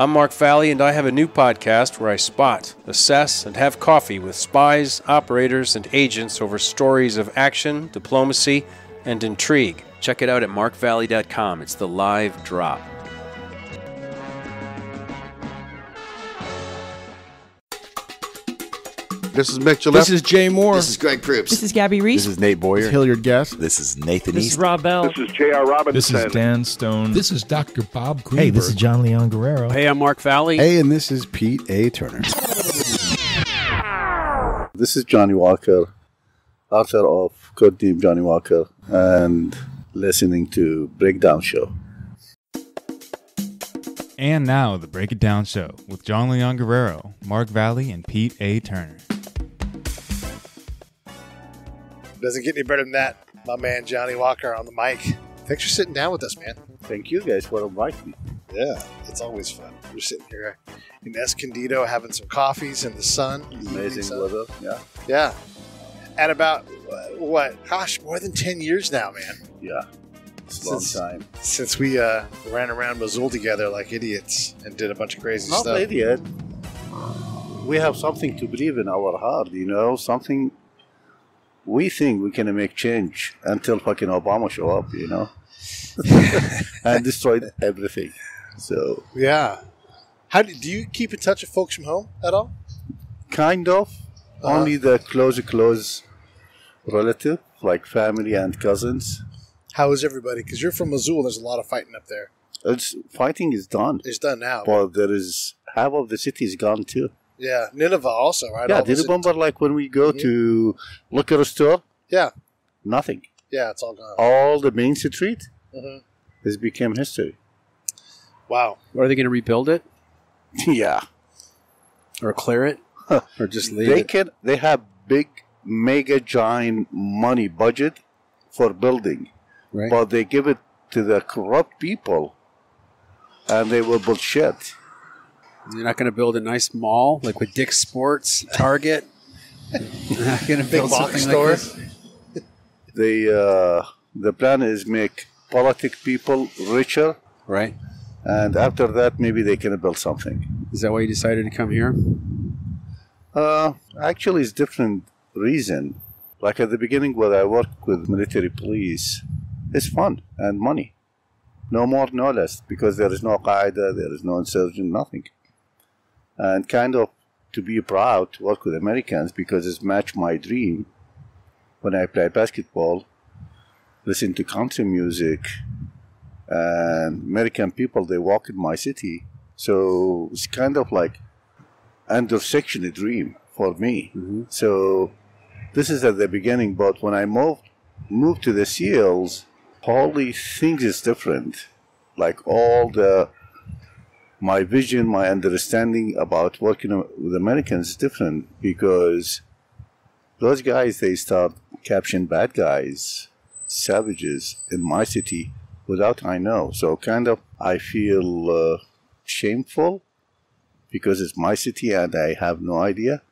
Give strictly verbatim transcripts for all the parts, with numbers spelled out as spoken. I'm Mark Valley, and I have a new podcast where I spot, assess, and have coffee with spies, operators, and agents over stories of action, diplomacy, and intrigue. Check it out at mark valley dot com. It's the live drop. This is Mitchell. This is Jay Moore. This is Greg Cripps. This is Gabby Reese. This is Nate Boyer. This is Hilliard Guest. This is Nathan East. This is Rob Bell. This is J R Robinson. This is Dan Stone. This is Doctor Bob Greenberg. Hey, this is John Leon Guerrero. Hey, I'm Mark Valley. Hey, and this is Pete A Turner. This is Johnny Walker, author of Code Team Johnny Walker, and listening to Breakdown Show. And now, the Break It Down Show with John Leon Guerrero, Mark Valley, and Pete A Turner. Doesn't get any better than that. My man Johnny Walker on the mic. Thanks for sitting down with us, man. Thank you guys for inviting me. Yeah, it's always fun. We're sitting here in Escondido having some coffees in the sun. Amazing weather, yeah. Yeah. At about, what, gosh, more than ten years now, man. Yeah, it's a long time. Since we uh, ran around Mosul together like idiots and did a bunch of crazy stuff. Not an idiot. We have something to believe in our heart, you know, something... We think we can make change until fucking Obama show up, you know, and destroyed everything. So yeah, how do, do you keep in touch with folks from home at all? Kind of, uh-huh. Only the close, close relative, like family and cousins. How is everybody? Because you're from Mosul, there's a lot of fighting up there. It's fighting is done. It's done now. Well, there is half of the city is gone too. Yeah, Nineveh also, right? Yeah, do you remember like when we go mm-hmm. to look at a store? Yeah. Nothing. Yeah, it's all gone. All the main street mm-hmm. has become history. Wow. Are they going to rebuild it? Yeah. Or clear it? Or just leave they it? Can, they have big, mega, giant money budget for building. Right. But they give it to the corrupt people, and they will build shit. You're not going to build a nice mall like with Dick's Sports, Target. You're not going to build box stores. Like the uh, the plan is make politic people richer, right? And after that, maybe they can build something. Is that why you decided to come here? Uh, actually, it's different reason. Like at the beginning, when I worked with military police, it's fun and money, no more, no less, because there is no Al Qaeda, there is no insurgent, nothing. And kind of to be proud to work with Americans because it's matched my dream when I played basketball, listen to country music, and American people, they walk in my city. So it's kind of like intersection a dream for me. Mm-hmm. So this is at the beginning, but when I moved, moved to the SEALs, holy things is different. Like all the... My vision, my understanding about working with Americans is different because those guys, they start capturing bad guys, savages in my city without I know. So kind of I feel uh, shameful because it's my city and I have no idea.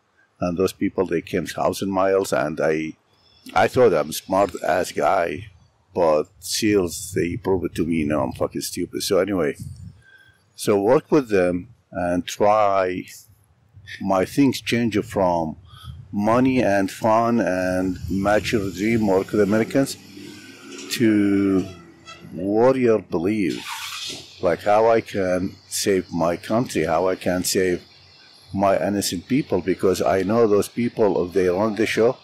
And those people, they came thousand miles and I I thought I'm a smart-ass guy, but SEALs, they prove it to me, you know, I'm fucking stupid. So anyway... So work with them and try my things change from money and fun and match your dream work with Americans to warrior belief, like how I can save my country, how I can save my innocent people, because I know those people, if they run the show,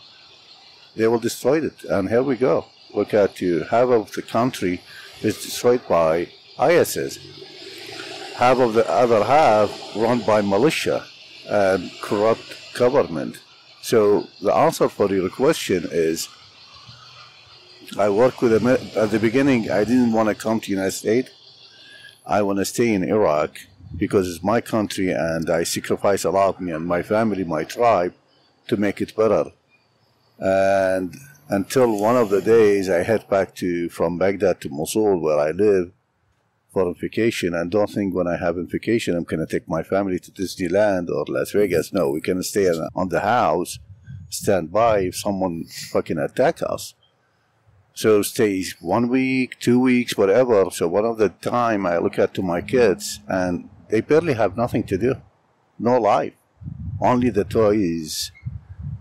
they will destroy it. And here we go. Look at you. Half of the country is destroyed by ISIS. Half of the other half run by militia and corrupt government. So the answer for your question is, I work with Amer- at the beginning, I didn't want to come to the United States. I want to stay in Iraq because it's my country and I sacrifice a lot, me and my family, my tribe, to make it better. And until one of the days I head back to from Baghdad to Mosul where I live, for vacation, and don't think when I have a vacation I'm going to take my family to Disneyland or Las Vegas. No, we can stay on the house, stand by if someone fucking attack us. So stay one week, two weeks, whatever. So one of the time I look at to my kids and They barely have nothing to do, no life, only the toys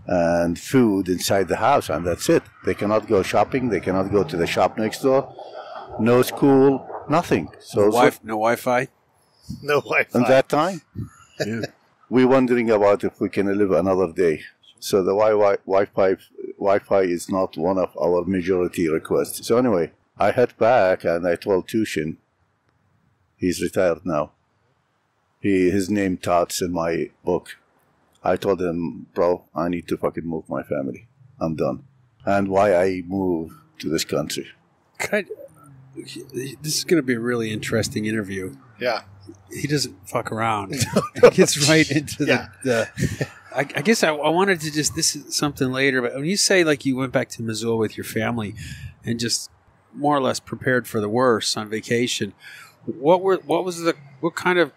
and food inside the house, and that's it. They cannot go shopping, they cannot go to the shop next door, no school, nothing. So, no, wife, so, no Wi-Fi? No Wi-Fi. At that time, yeah. We're wondering about if we can live another day. So the Wi-Fi, Wi-Fi is not one of our majority requests. So anyway, I head back and I told Tushin, he's retired now. He, his name Tots in my book. I told him, bro, I need to fucking move my family. I'm done. And why I moved to this country. God, this is going to be a really interesting interview. Yeah. He doesn't fuck around. He gets right into yeah. the... the I, I guess I, I wanted to just... This is something later, but when you say like you went back to Mosul with your family and just more or less prepared for the worst on vacation, what were what was the... What kind of...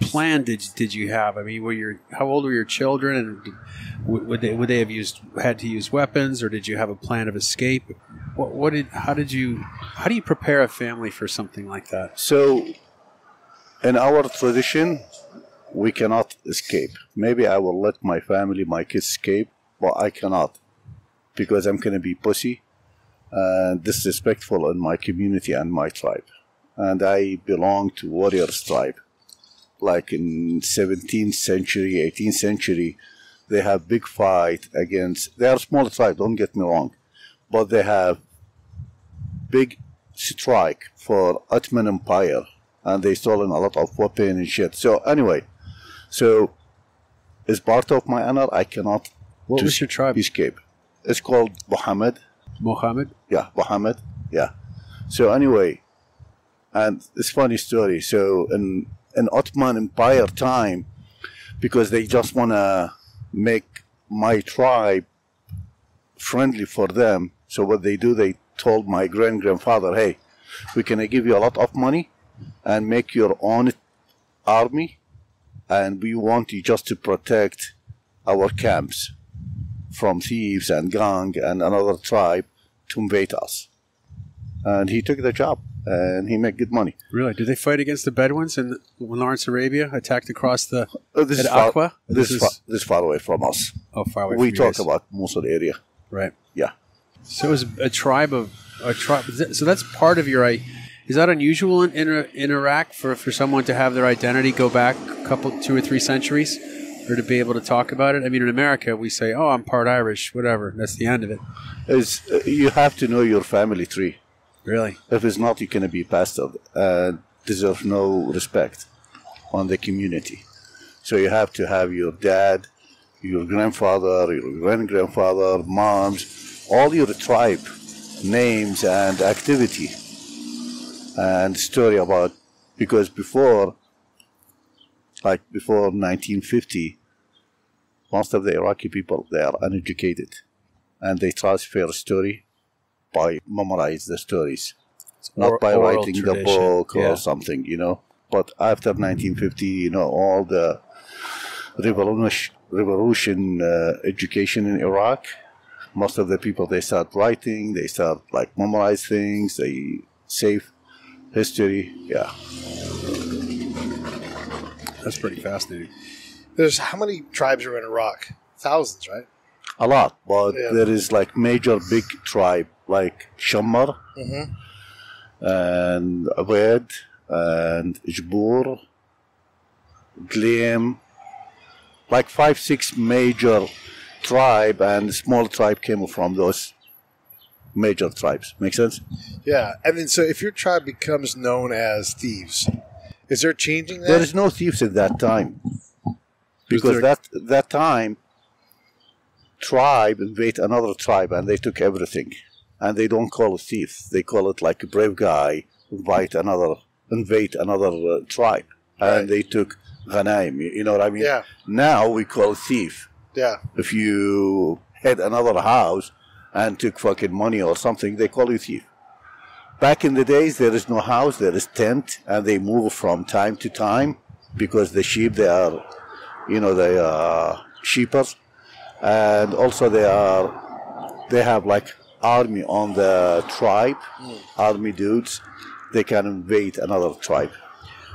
plan did did you have? I mean, were your how old were your children, and would, would they would they have used had to use weapons, or did you have a plan of escape? What, what did how did you how do you prepare a family for something like that? So, in our tradition, we cannot escape. Maybe I will let my family, my kids, escape, but I cannot because I'm going to be pussy and disrespectful in my community and my tribe, and I belong to warriors tribe. Like in seventeenth century, eighteenth century, they have big fight against... They are small tribe, don't get me wrong, but they have big strike for Ottoman Empire, and they stolen a lot of weapon and shit. So anyway, so as part of my honor, I cannot... What was your tribe? Escape. It's called Muhammad. Muhammad? Yeah, Muhammad, yeah. So anyway, and it's a funny story. So in... an Ottoman Empire time, because they just want to make my tribe friendly for them. So what they do, they told my grand-grandfather, hey, we're going to give you a lot of money and make your own army, and we want you just to protect our camps from thieves and gang and another tribe to invade us. And he took the job. And he made good money. Really? Did they fight against the Bedouins in Lawrence, Arabia? Attacked across the uh, this is far, Aqua? This, this, is, far, this is far away from us. Oh, far away. We from talk guys. About Mosul area, right? Yeah. So it was a tribe of a tribe. So that's part of your. Is that unusual in, in, in Iraq for, for someone to have their identity go back a couple, two or three centuries, or to be able to talk about it? I mean, in America, we say, "Oh, I'm part Irish," whatever. That's the end of it. Is uh, you have to know your family tree. Really? If it's not, you're going to be bastard. Uh, deserve no respect on the community. So you have to have your dad, your grandfather, your grand-grandfather, moms, all your tribe names and activity and story about... Because before, like before nineteen fifty, most of the Iraqi people, they are uneducated. And they transfer story by memorize the stories, it's not or, by writing tradition. The book yeah. or something, you know. But after nineteen fifty, you know, all the revolution, revolution uh, education in Iraq, most of the people, they start writing, they start like memorize things, they save history, yeah. That's pretty fascinating. There's how many tribes are in Iraq? Thousands, right? A lot, but yeah. There is like major big tribe like Shammar mm-hmm. and Abed and Jbour, Gleim, like five, six major tribe, and small tribe came from those major tribes. Make sense? Yeah. I mean, so if your tribe becomes known as thieves, is there changing that? There is no thieves at that time because that that time. Tribe invade another tribe and they took everything, and they don't call it thief, they call it like a brave guy invite another invade another uh, tribe right. And they took Ghanaim, you know what I mean? Yeah. Now we call it thief. Yeah. If you had another house and took fucking money or something, they call you thief. Back in the days, there is no house, there is tent, and they move from time to time because the sheep, they are, you know, they are sheepers. And also they are, they have like army on the tribe, mm. army dudes. They can invade another tribe.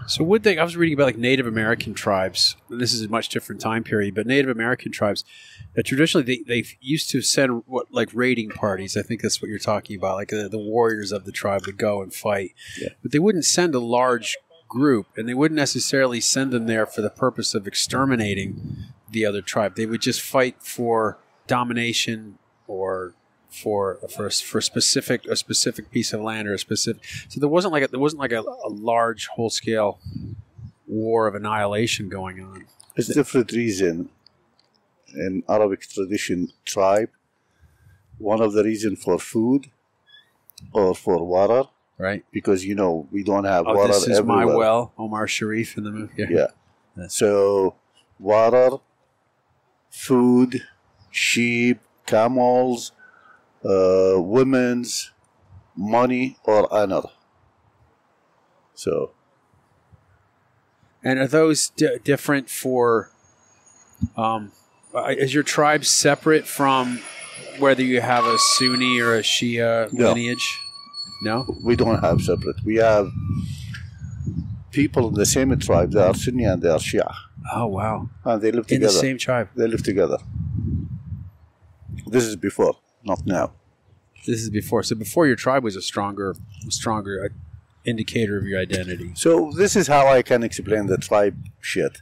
So would they, I was reading about like Native American tribes, this is a much different time period, but Native American tribes, that traditionally they, they used to send what like raiding parties, I think that's what you're talking about, like the, the warriors of the tribe would go and fight, yeah. But they wouldn't send a large group, and they wouldn't necessarily send them there for the purpose of exterminating the other tribe. They would just fight for domination or for for for specific a specific piece of land or a specific. So there wasn't like a, there wasn't like a, a large whole scale war of annihilation going on. It's a different reason in Arabic tradition tribe. One of the reason for food or for water. Right, because you know we don't have oh, water. This is everywhere. My well, Omar Sharif in the movie. Yeah. yeah. yeah. So, water, food, sheep, camels, uh, women's, money, or honor. So, and are those d- different for? Um, is your tribe separate from whether you have a Sunni or a Shia no. lineage? No? We don't have separate. We have people in the same tribe. They are Sunni and they are Shia. Oh, wow. And they live together. In the same tribe. They live together. This is before, not now. This is before. So before your tribe was a stronger stronger indicator of your identity. So this is how I can explain the tribe shit.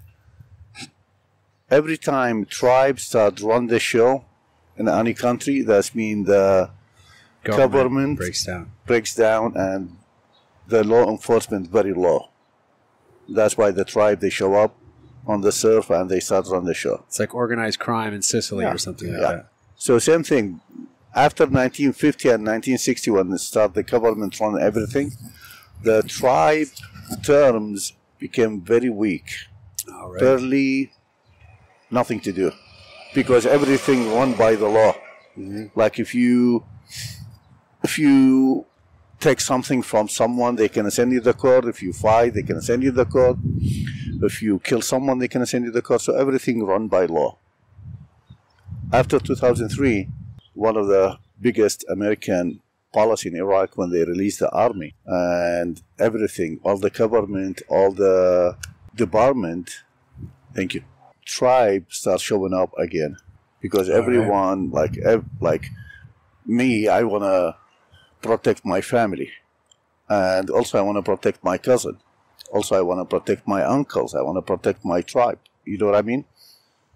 Every time tribes start run the show in any country, that's mean the... Government, government breaks down. breaks down and the law enforcement very low. That's why the tribe, they show up on the surf and they start on the show. It's like organized crime in Sicily yeah. or something like yeah. that. So same thing. After nineteen fifty and nineteen sixty, when they start the government run everything, the tribe terms became very weak. All right. Barely nothing to do because everything run by the law. Mm-hmm. Like if you... If you take something from someone, they can send you the court. If you fight, they can send you the court. If you kill someone, they can send you the court. So everything run by law. After two thousand three, one of the biggest American policy in Iraq when they released the army and everything, all the government, all the department, thank you, tribe starts showing up again because everyone, right. like ev- like me, I want to protect my family, and also I want to protect my cousin. Also I want to protect my uncles. I want to protect my tribe. You know what I mean?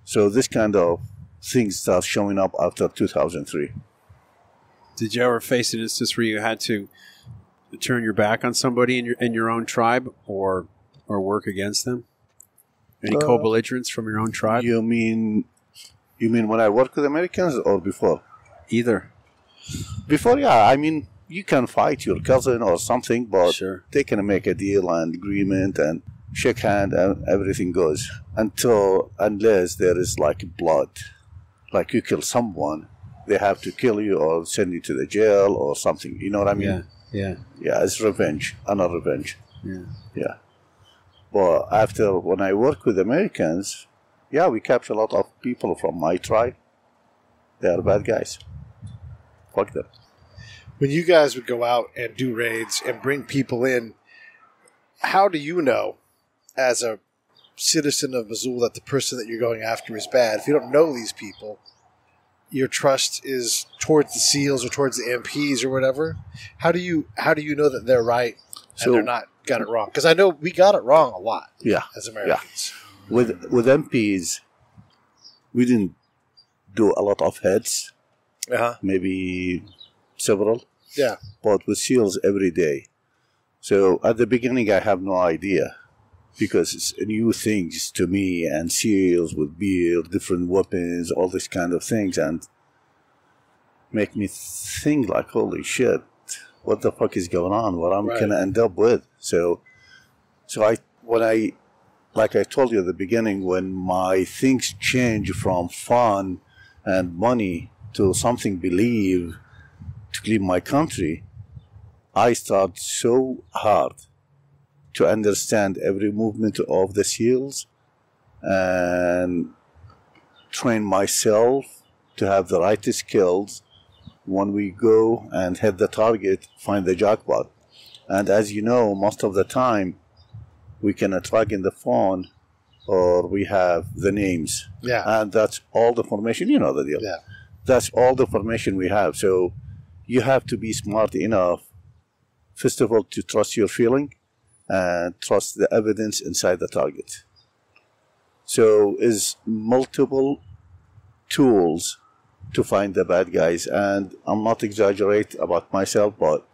So this kind of things start showing up after two thousand three. Did you ever face an instance where you had to turn your back on somebody in your in your own tribe, or or work against them? Any uh, co-belligerents from your own tribe? You mean you mean when I worked with Americans or before? Either. Before, yeah, I mean, you can fight your cousin or something, but sure. they can make a deal and agreement and shake hand and everything goes until, unless there is like blood, like you kill someone, they have to kill you or send you to the jail or something. You know what I mean? Yeah, yeah, yeah. It's revenge, another revenge. Yeah, yeah. But after when I work with Americans, yeah, we capture a lot of people from my tribe. They are bad guys. Fuck them. When you guys would go out and do raids and bring people in, how do you know as a citizen of Mosul that the person that you're going after is bad? If you don't know these people, your trust is towards the SEALs or towards the M Ps or whatever. How do you how do you know that they're right and so, they're not got it wrong? Because I know we got it wrong a lot yeah, as Americans. Yeah. With with M Ps, we didn't do a lot of heads. Uh-huh. Maybe several. Yeah. But with SEALs every day. So at the beginning, I have no idea because it's new things to me and SEALs with beard, different weapons, all these kind of things, and make me think like, holy shit, what the fuck is going on? What I'm right. going to end up with? So, so I, when I, like I told you at the beginning, when my things change from fun and money to something believe to leave my country, I start so hard to understand every movement of the SEALs and train myself to have the right skills when we go and hit the target, find the jackpot. And as you know, most of the time we can track in the phone, or we have the names. Yeah. And that's all the information. You know the deal. Yeah. That's all the information we have. So you have to be smart enough, first of all, to trust your feeling and trust the evidence inside the target. So is multiple tools to find the bad guys. And I'm not exaggerate about myself, but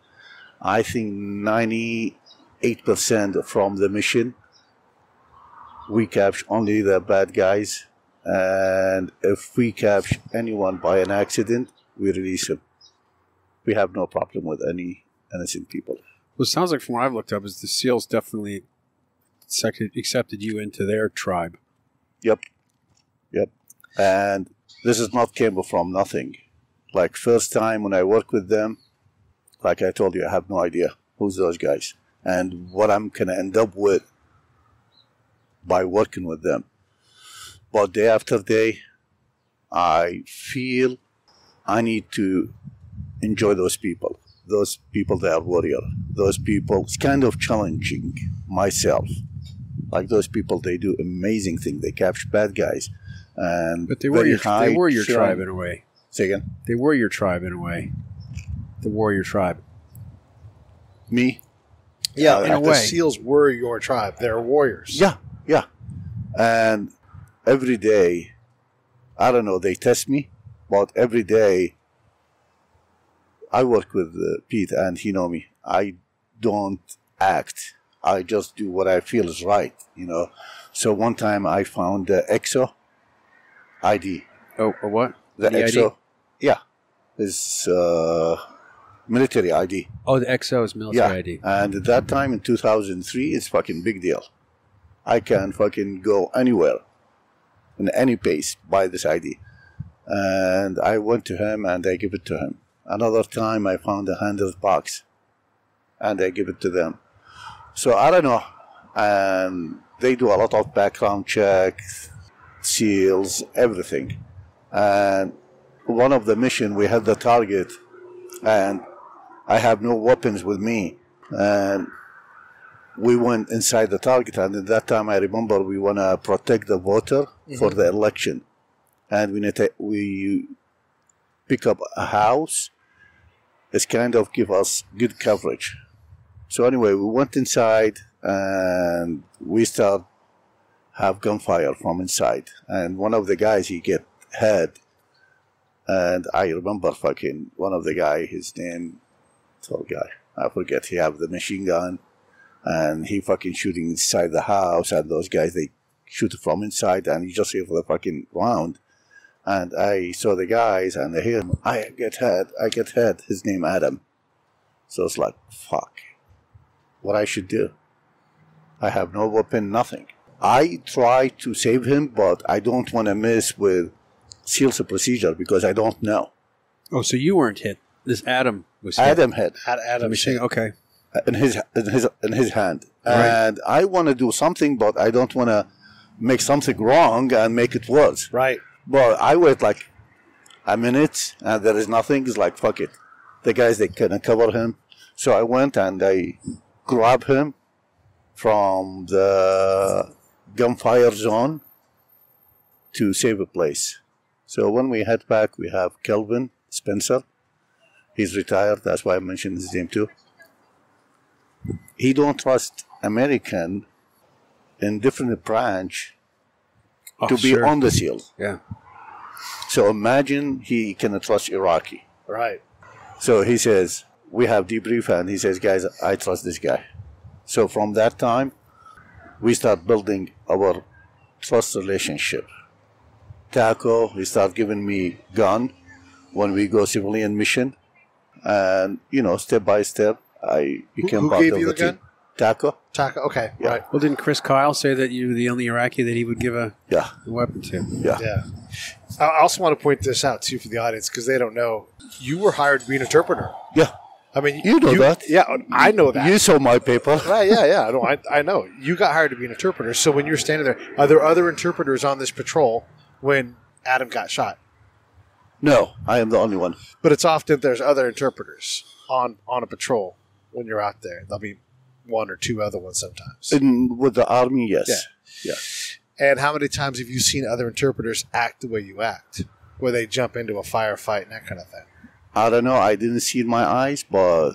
I think ninety-eight percent from the mission, we capture only the bad guys. And if we catch anyone by an accident, we release him. We have no problem with any innocent people. Well, it sounds like from what I've looked up is the SEALs definitely accepted you into their tribe. Yep. Yep. And this is not came from nothing. Like first time when I work with them, like I told you, I have no idea who's those guys and what I'm going to end up with by working with them. But day after day, I feel I need to enjoy those people. Those people that are warrior. Those people, it's kind of challenging myself. Like those people, they do amazing things. They capture bad guys. And but they were your, they were your tribe in a way. Say again? They were your tribe in a way. The warrior tribe. Me? Yeah, uh, in a way. The SEALs were your tribe. They're warriors. Yeah, yeah. And every day, I don't know, they test me, but every day, I work with uh, Pete and he know me. I don't act. I just do what I feel is right, you know. So one time I found the uh, E X O I D. Oh, a what? The, the E X O. I D? Yeah. It's uh, military I D. Oh, the E X O is military yeah. I D. And at that time in two thousand three, it's fucking big deal. I can fucking go anywhere. In any pace by this I D. And I went to him and I give it to him. Another time I found a hundred bucks and I give it to them. So I don't know. And they do a lot of background checks, SEALs, everything. And one of the mission we had the target and I have no weapons with me. And we went inside the target, and at that time, I remember we want to protect the voter mm-hmm. for the election. And we, we pick up a house. It's kind of give us good coverage. So anyway, we went inside, and we start have gunfire from inside. And one of the guys, he get hit. And I remember fucking one of the guy, his name, tall guy, I forget, he have the machine gun. And he fucking shooting inside the house, and those guys, they shoot from inside, and you just hear the fucking round. And I saw the guys, and I hear him, I get hit, I get hit. His name Adam. So it's like, fuck, what I should do? I have no weapon, nothing. I try to save him, but I don't want to mess with SEALs procedure because I don't know. Oh, so you weren't hit. This Adam was hit. Adam hit. Ad Adam was hit. Okay. In his in his in his hand, right. And I want to do something, but I don't want to make something wrong and make it worse. Right. But I wait like a minute, and there is nothing. It's like fuck it. The guys they couldn't cover him, so I went and I grabbed him from the gunfire zone to save a place. So when we head back, we have Kelvin Spencer. He's retired. That's why I mentioned his name too. He don't trust American in different branch oh, to be sure. on the SEAL. Yeah. So imagine he cannot trust Iraqi. Right. So he says, we have debrief, and he says, guys, I trust this guy. So from that time, we start building our trust relationship. Taco, he start giving me gun when we go civilian mission. And, you know, step by step, I became who, who part gave of you the again? Team. Taco. Taco, okay. Yeah. Right. Well, didn't Chris Kyle say that you were the only Iraqi that he would give a, yeah. a weapon to? Yeah. Yeah. I also want to point this out, too, for the audience, because they don't know. You were hired to be an interpreter. Yeah. I mean, you know you, that. Yeah, I know that. You saw my paper. Right, yeah, yeah. No, I, I know. You got hired to be an interpreter. So when you're standing there, are there other interpreters on this patrol when Adam got shot? No, I am the only one. But it's often there's other interpreters on, on a patrol. When you're out there, I mean, one or two other ones sometimes. And with the army, yes. Yeah. yeah. And how many times have you seen other interpreters act the way you act, where they jump into a firefight and that kind of thing? I don't know. I didn't see it in my eyes, but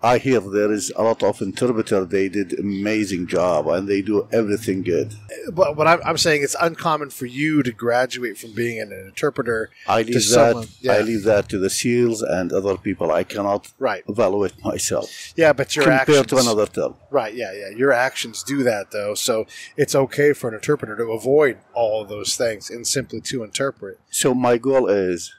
I hear there is a lot of interpreter. They did amazing job, and they do everything good. But what I'm, I'm saying, it's uncommon for you to graduate from being an interpreter. I leave to someone, that. Yeah. I leave that to the SEALs and other people. I cannot right. evaluate myself. Yeah, but your compared actions compared to another term. Right? Yeah, yeah. Your actions do that though, so it's okay for an interpreter to avoid all of those things and simply to interpret. So my goal is,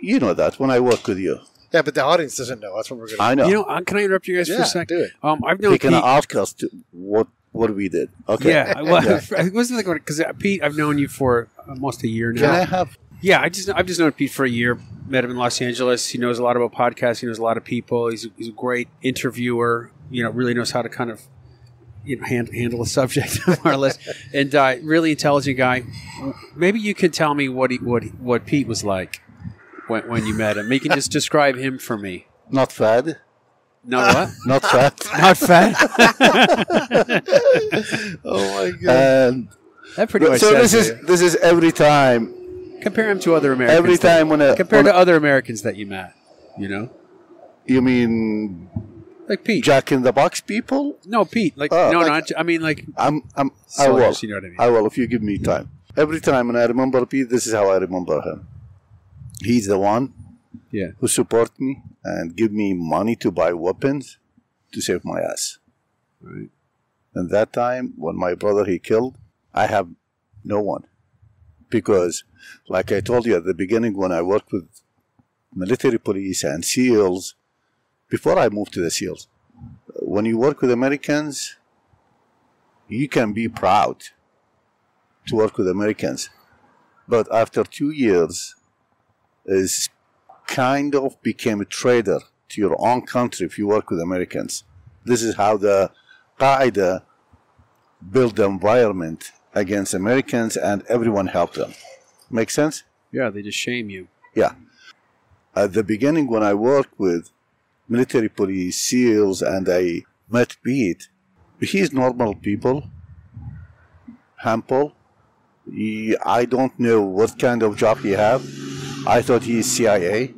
you know that when I work with you. Yeah, but the audience doesn't know. That's what we're going to do. I know. You know, can I interrupt you guys yeah, for a second? Do it. Um, I've known Pete. They can ask us what what we did. Okay. Yeah. Well, yeah. I wasn't like because Pete, I've known you for almost a year now. Can I have? Yeah, I just I've just known Pete for a year. Met him in Los Angeles. He knows a lot about podcasts. He knows a lot of people. He's a, he's a great interviewer. You know, really knows how to kind of you know hand, handle a subject more or less, and uh, really intelligent guy. Maybe you could tell me what he, what what Pete was like. When, when you met him, you can just describe him for me. Not fat. No what? Not fat. Not fat. Oh my god! And that pretty much. So this is you. This is every time. Compare him to other Americans. Every time that, when a, compare when to other Americans that you met, you know. You mean like Pete? Jack in the Box people? No, Pete. Like oh, no, like, not. I mean like. I'm. I'm. I will. You know what I mean. I will if you give me time. Every time when I remember Pete, this is how I remember him. He's the one yeah. who support me and give me money to buy weapons to save my ass. Right. And that time, when my brother, he killed, I have no one. Because, like I told you at the beginning, when I worked with military police and SEALs, before I moved to the SEALs, when you work with Americans, you can be proud to work with Americans. But after two years... is kind of became a traitor to your own country if you work with Americans. This is how the Qaeda built the environment against Americans, and everyone helped them. Make sense? Yeah, they just shame you. Yeah. At the beginning, when I worked with military police, SEALs, and I met Pete, he's normal people, humble. He, I don't know what kind of job he have. I thought he's C I A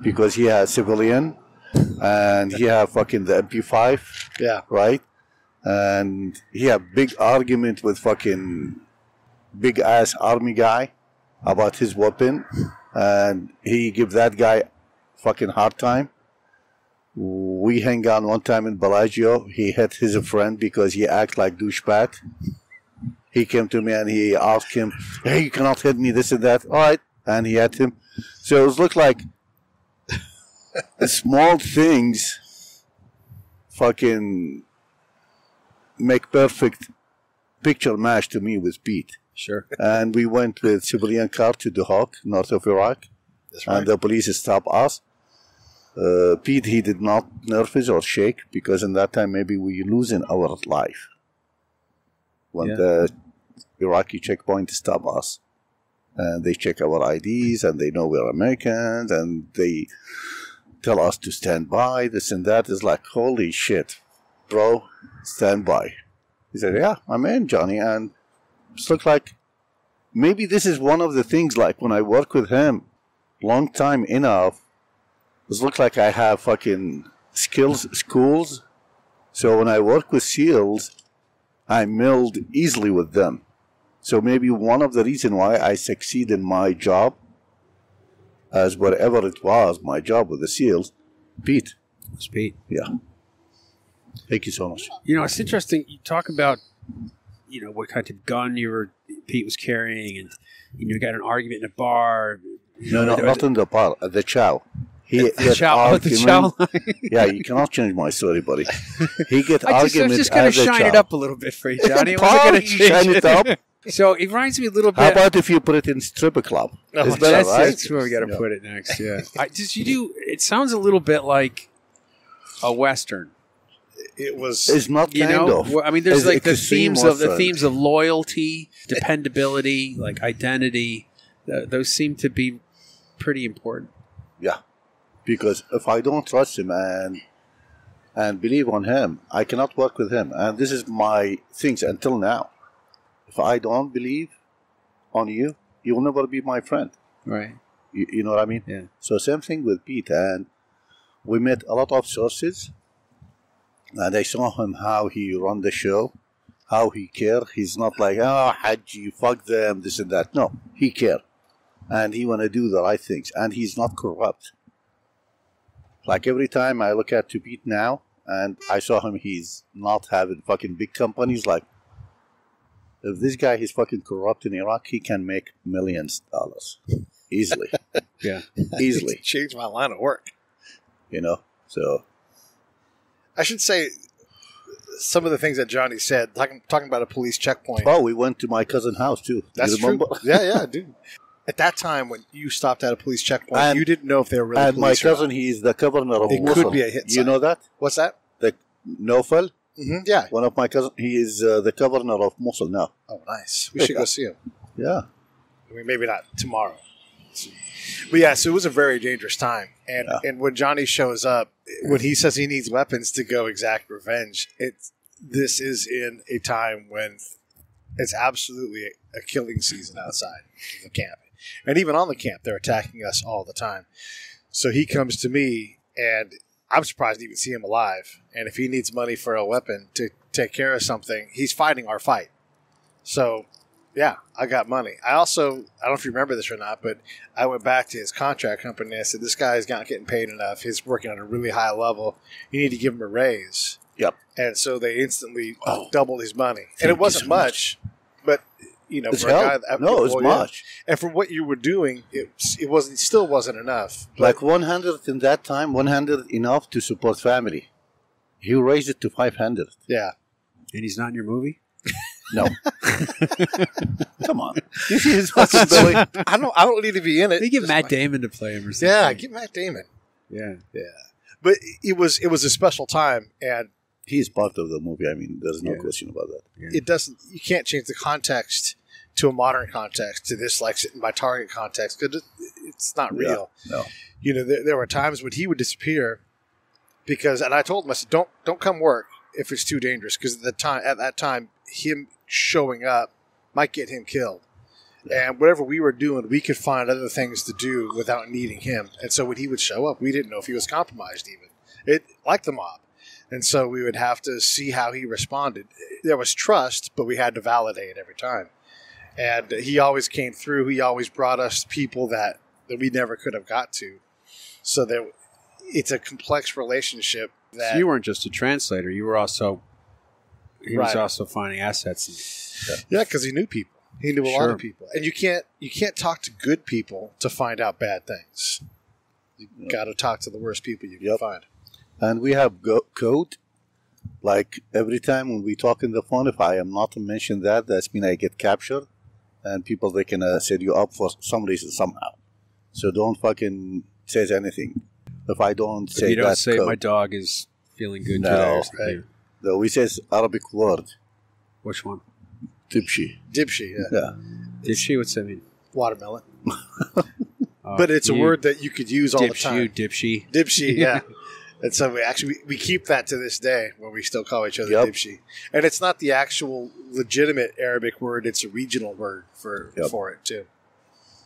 because he has civilian and he have fucking the M P five, yeah, right? And he had big argument with fucking big ass army guy about his weapon, and he give that guy fucking hard time. We hang out one time in Bellagio. He hit his friend because he act like douchebag. He came to me and he asked him, "Hey, you cannot hit me, this and that." All right. And he had him. So it looked like small things fucking make perfect picture match to me with Pete. Sure. And we went with civilian car to Duhok, north of Iraq. That's right. And the police stopped us. Uh, Pete, he did not nervous or shake because in that time maybe we losing our life when yeah. the Iraqi checkpoint stopped us. And they check our I Ds, and they know we're Americans, and they tell us to stand by, this and that. It's like, holy shit, bro, stand by. He said, yeah, I'm in, Johnny. And it looked like maybe this is one of the things, like when I work with him long time enough, it looked like I have fucking skills, schools. So when I work with SEALs, I meld easily with them. So maybe one of the reason why I succeed in my job, as whatever it was, my job with the SEALs, Pete. It's Pete. Yeah. Thank you so much. You know, it's interesting. You talk about, you know, what kind of gun you were, Pete was carrying, and you know, you got an argument in a bar. No, no, not in the bar. At the chow. He the get chow, the chow yeah, you cannot change my story, buddy. He get I just, argument. I was just going to shine chow. It up a little bit for you, Johnny. I wasn't going to shine it up. So it reminds me a little bit. How about if you put it in stripper club? Oh, better, that's, right? That's where we got to yeah. put it next. Yeah. I, did you do? It sounds a little bit like a western. It was. It's not kind you know, of. I mean, there's it's, like the themes of western. The themes of loyalty, dependability, like identity. Th those seem to be pretty important. Yeah, because if I don't trust him and and believe on him. I cannot work with him. And this is my things until now. If I don't believe on you, you will never be my friend. Right. You, you know what I mean? Yeah. So same thing with Pete. And we met a lot of sources. And I saw him, how he run the show, how he care. He's not like, oh, Haji, fuck them, this and that. No, he care. And he want to do the right things. And he's not corrupt. Like every time I look at Pete now, and I saw him, he's not having fucking big companies. Like, if this guy is fucking corrupt in Iraq, he can make millions of dollars. Easily. Yeah. Easily. Change my line of work. You know, so. I should say some of the things that Johnny said, talking, talking about a police checkpoint. Oh, we went to my cousin's house, too. That's true. Yeah, yeah, dude. At that time, when you stopped at a police checkpoint, and you didn't know if they were really and police. And my cousin, he's the governor of Mosul. It could be a hit sign. You know that? What's that? The Nofel. Mm-hmm, yeah. One of my cousins, he is uh, the governor of Mosul now. Oh, nice. We should go see him. Yeah. I mean, maybe not tomorrow. But, yeah, so it was a very dangerous time. And yeah. and when Johnny shows up, when he says he needs weapons to go exact revenge, it's, this is in a time when it's absolutely a killing season outside the camp. And even on the camp, they're attacking us all the time. So he comes to me, and I'm surprised to even see him alive. And if he needs money for a weapon to take care of something, he's fighting our fight. So, yeah, I got money. I also, I don't know if you remember this or not, but I went back to his contract company and I said, this guy is not getting paid enough. He's working at a really high level. You need to give him a raise. Yep. And so they instantly oh, doubled his money. And it wasn't so much, much, but... You know, for a guy that, no, it was much. In. And for what you were doing, it it wasn't still wasn't enough. Like one hundred in that time, one hundred enough to support family. He raised it to five hundred. Yeah, and he's not in your movie. No, come on. You see his fucking belly. I don't. I don't need to be in it. They get Just Matt like, Damon to play him or something. Yeah, get Matt Damon. Yeah, yeah. But it was it was a special time and. He's part of the movie. I mean, there's no yeah. question about that. Yeah. It doesn't. You can't change the context to a modern context to this, like sitting by Target context, because it's not real. Yeah. No. You know, there, there were times when he would disappear because, and I told him, I said, "Don't, don't come work if it's too dangerous." Because at the time, at that time, him showing up might get him killed. Yeah. And whatever we were doing, we could find other things to do without needing him. And so when he would show up, we didn't know if he was compromised, even it like the mob. And so we would have to see how he responded. There was trust, but we had to validate it every time. And he always came through. He always brought us people that, that we never could have got to. So that it's a complex relationship. That so you weren't just a translator. You were also he right. was also finding assets. And yeah, because he knew people. He knew a sure. lot of people. And you can't you can't talk to good people to find out bad things. You yep. got to talk to the worst people you can yep. find. And we have go- code, like every time when we talk in the phone, if I am not to mention that, that's mean I get captured, and people, they can uh, set you up for some reason somehow. So don't fucking say anything. If I don't if say you don't that say code, my dog is feeling good no, today. Right. No, we say Arabic word. Which one? Dipshi. Dipshi, yeah. yeah. Dipshi, what's that mean? Watermelon. uh, but it's you, a word that you could use all dipsh, the time. You, dipshi. Dipshi, yeah. And so we actually we keep that to this day where we still call each other yep. dipshi. And it's not the actual legitimate Arabic word. It's a regional word for yep. for it, too.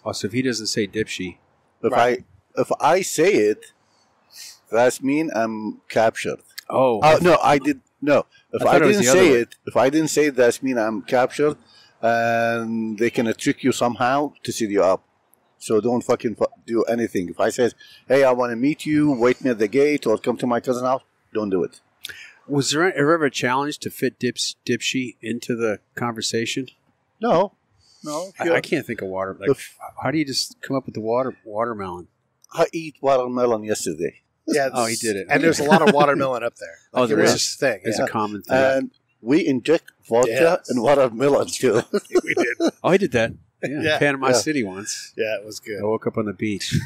Oh, so if he doesn't say dipshi. If, right. I, if I say it, that's mean I'm captured. Oh. Uh, no, I did. No. If I, I didn't say it, if I didn't say it, that's mean I'm captured. And they can trick you somehow to set you up. So don't fucking do anything. If I say, hey, I want to meet you, wait me at the gate, or come to my cousin's house, don't do it. Was there ever a challenge to fit dips, dipshi into the conversation? No. No. I, I can't think of water. Like, if, how do you just come up with the water watermelon? I eat watermelon yesterday. Yeah. Oh, he did it. And there's a lot of watermelon up there. Like, oh, there is. This thing. It's yeah. a common thing. And we inject vodka yes. and watermelon, too. We did. Oh, I did that. Yeah, yeah, Panama yeah. City once. Yeah, it was good. I woke up on the beach.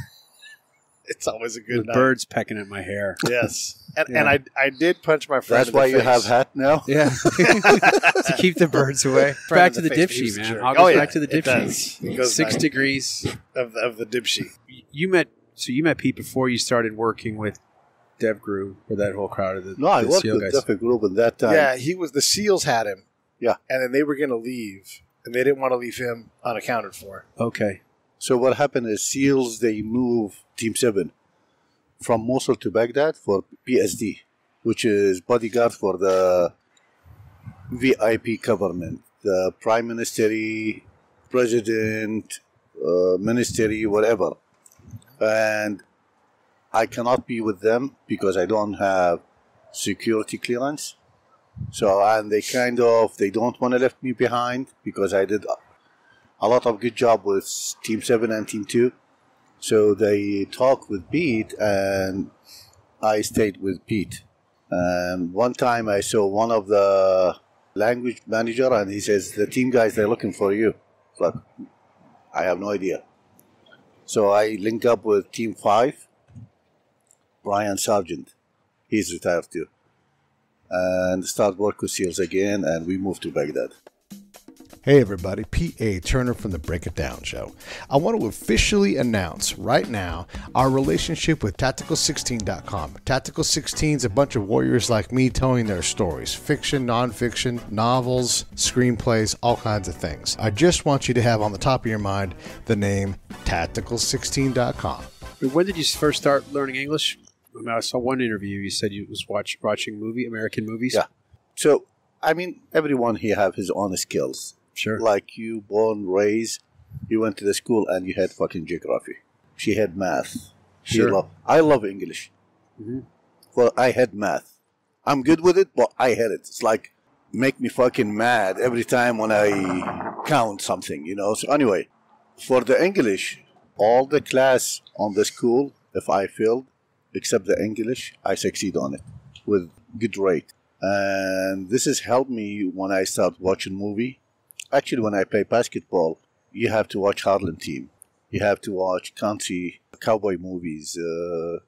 It's always a good with night. Birds pecking at my hair. Yes. And, yeah. and I I did punch my friend That's in the why face. You have hat now? Yeah. To keep the birds away. Back, the to the dipshi, man. Oh, yeah. Back to the dipshi, man. Back to the dipshi. Six back. Degrees. Of the, of the dipshi. You met, so you met Pete before you started working with Dev Grew or that whole crowd of the, no, the I SEAL guys. No, I loved Dev Grew, but that time. Yeah, he was, the SEALs had him. Yeah. And then they were going to leave, and they didn't want to leave him unaccounted for. Okay. So what happened is SEALs, they move Team seven from Mosul to Baghdad for P S D, which is bodyguard for the V I P government, the prime ministry, president, uh, ministry, whatever. And I cannot be with them because I don't have security clearance. So, and they kind of, they don't want to leave me behind because I did a lot of good job with Team seven and Team two. So they talked with Pete, and I stayed with Pete. And one time I saw one of the language manager, and he says, the team guys, they're looking for you. Like, I have no idea. So I link up with Team five, Brian Sargent. He's retired too. And start work with SEALs again, and we moved to Baghdad. Hey everybody, Pete A Turner from the Break It Down Show. I want to officially announce right now our relationship with Tactical sixteen dot com. Tactical sixteen is a bunch of warriors like me telling their stories. Fiction, nonfiction, novels, screenplays, all kinds of things. I just want you to have on the top of your mind the name Tactical sixteen dot com. When did you first start learning English? I mean, I saw one interview. You said you was watch, watching movie American movies. Yeah. So, I mean, everyone here have his own skills. Sure. Like you, born, raised, you went to the school and you had fucking geography. She had math. Sure. She loved, I love English. Mm-hmm. Well, I had math. I'm good with it, but I had it. It's like, make me fucking mad every time when I count something, you know. So anyway, for the English, all the class on the school, if I failed, except the English, I succeed on it with good rate. And this has helped me when I start watching movie. Actually, when I play basketball, you have to watch Harlem Team. You have to watch country cowboy movies, uh,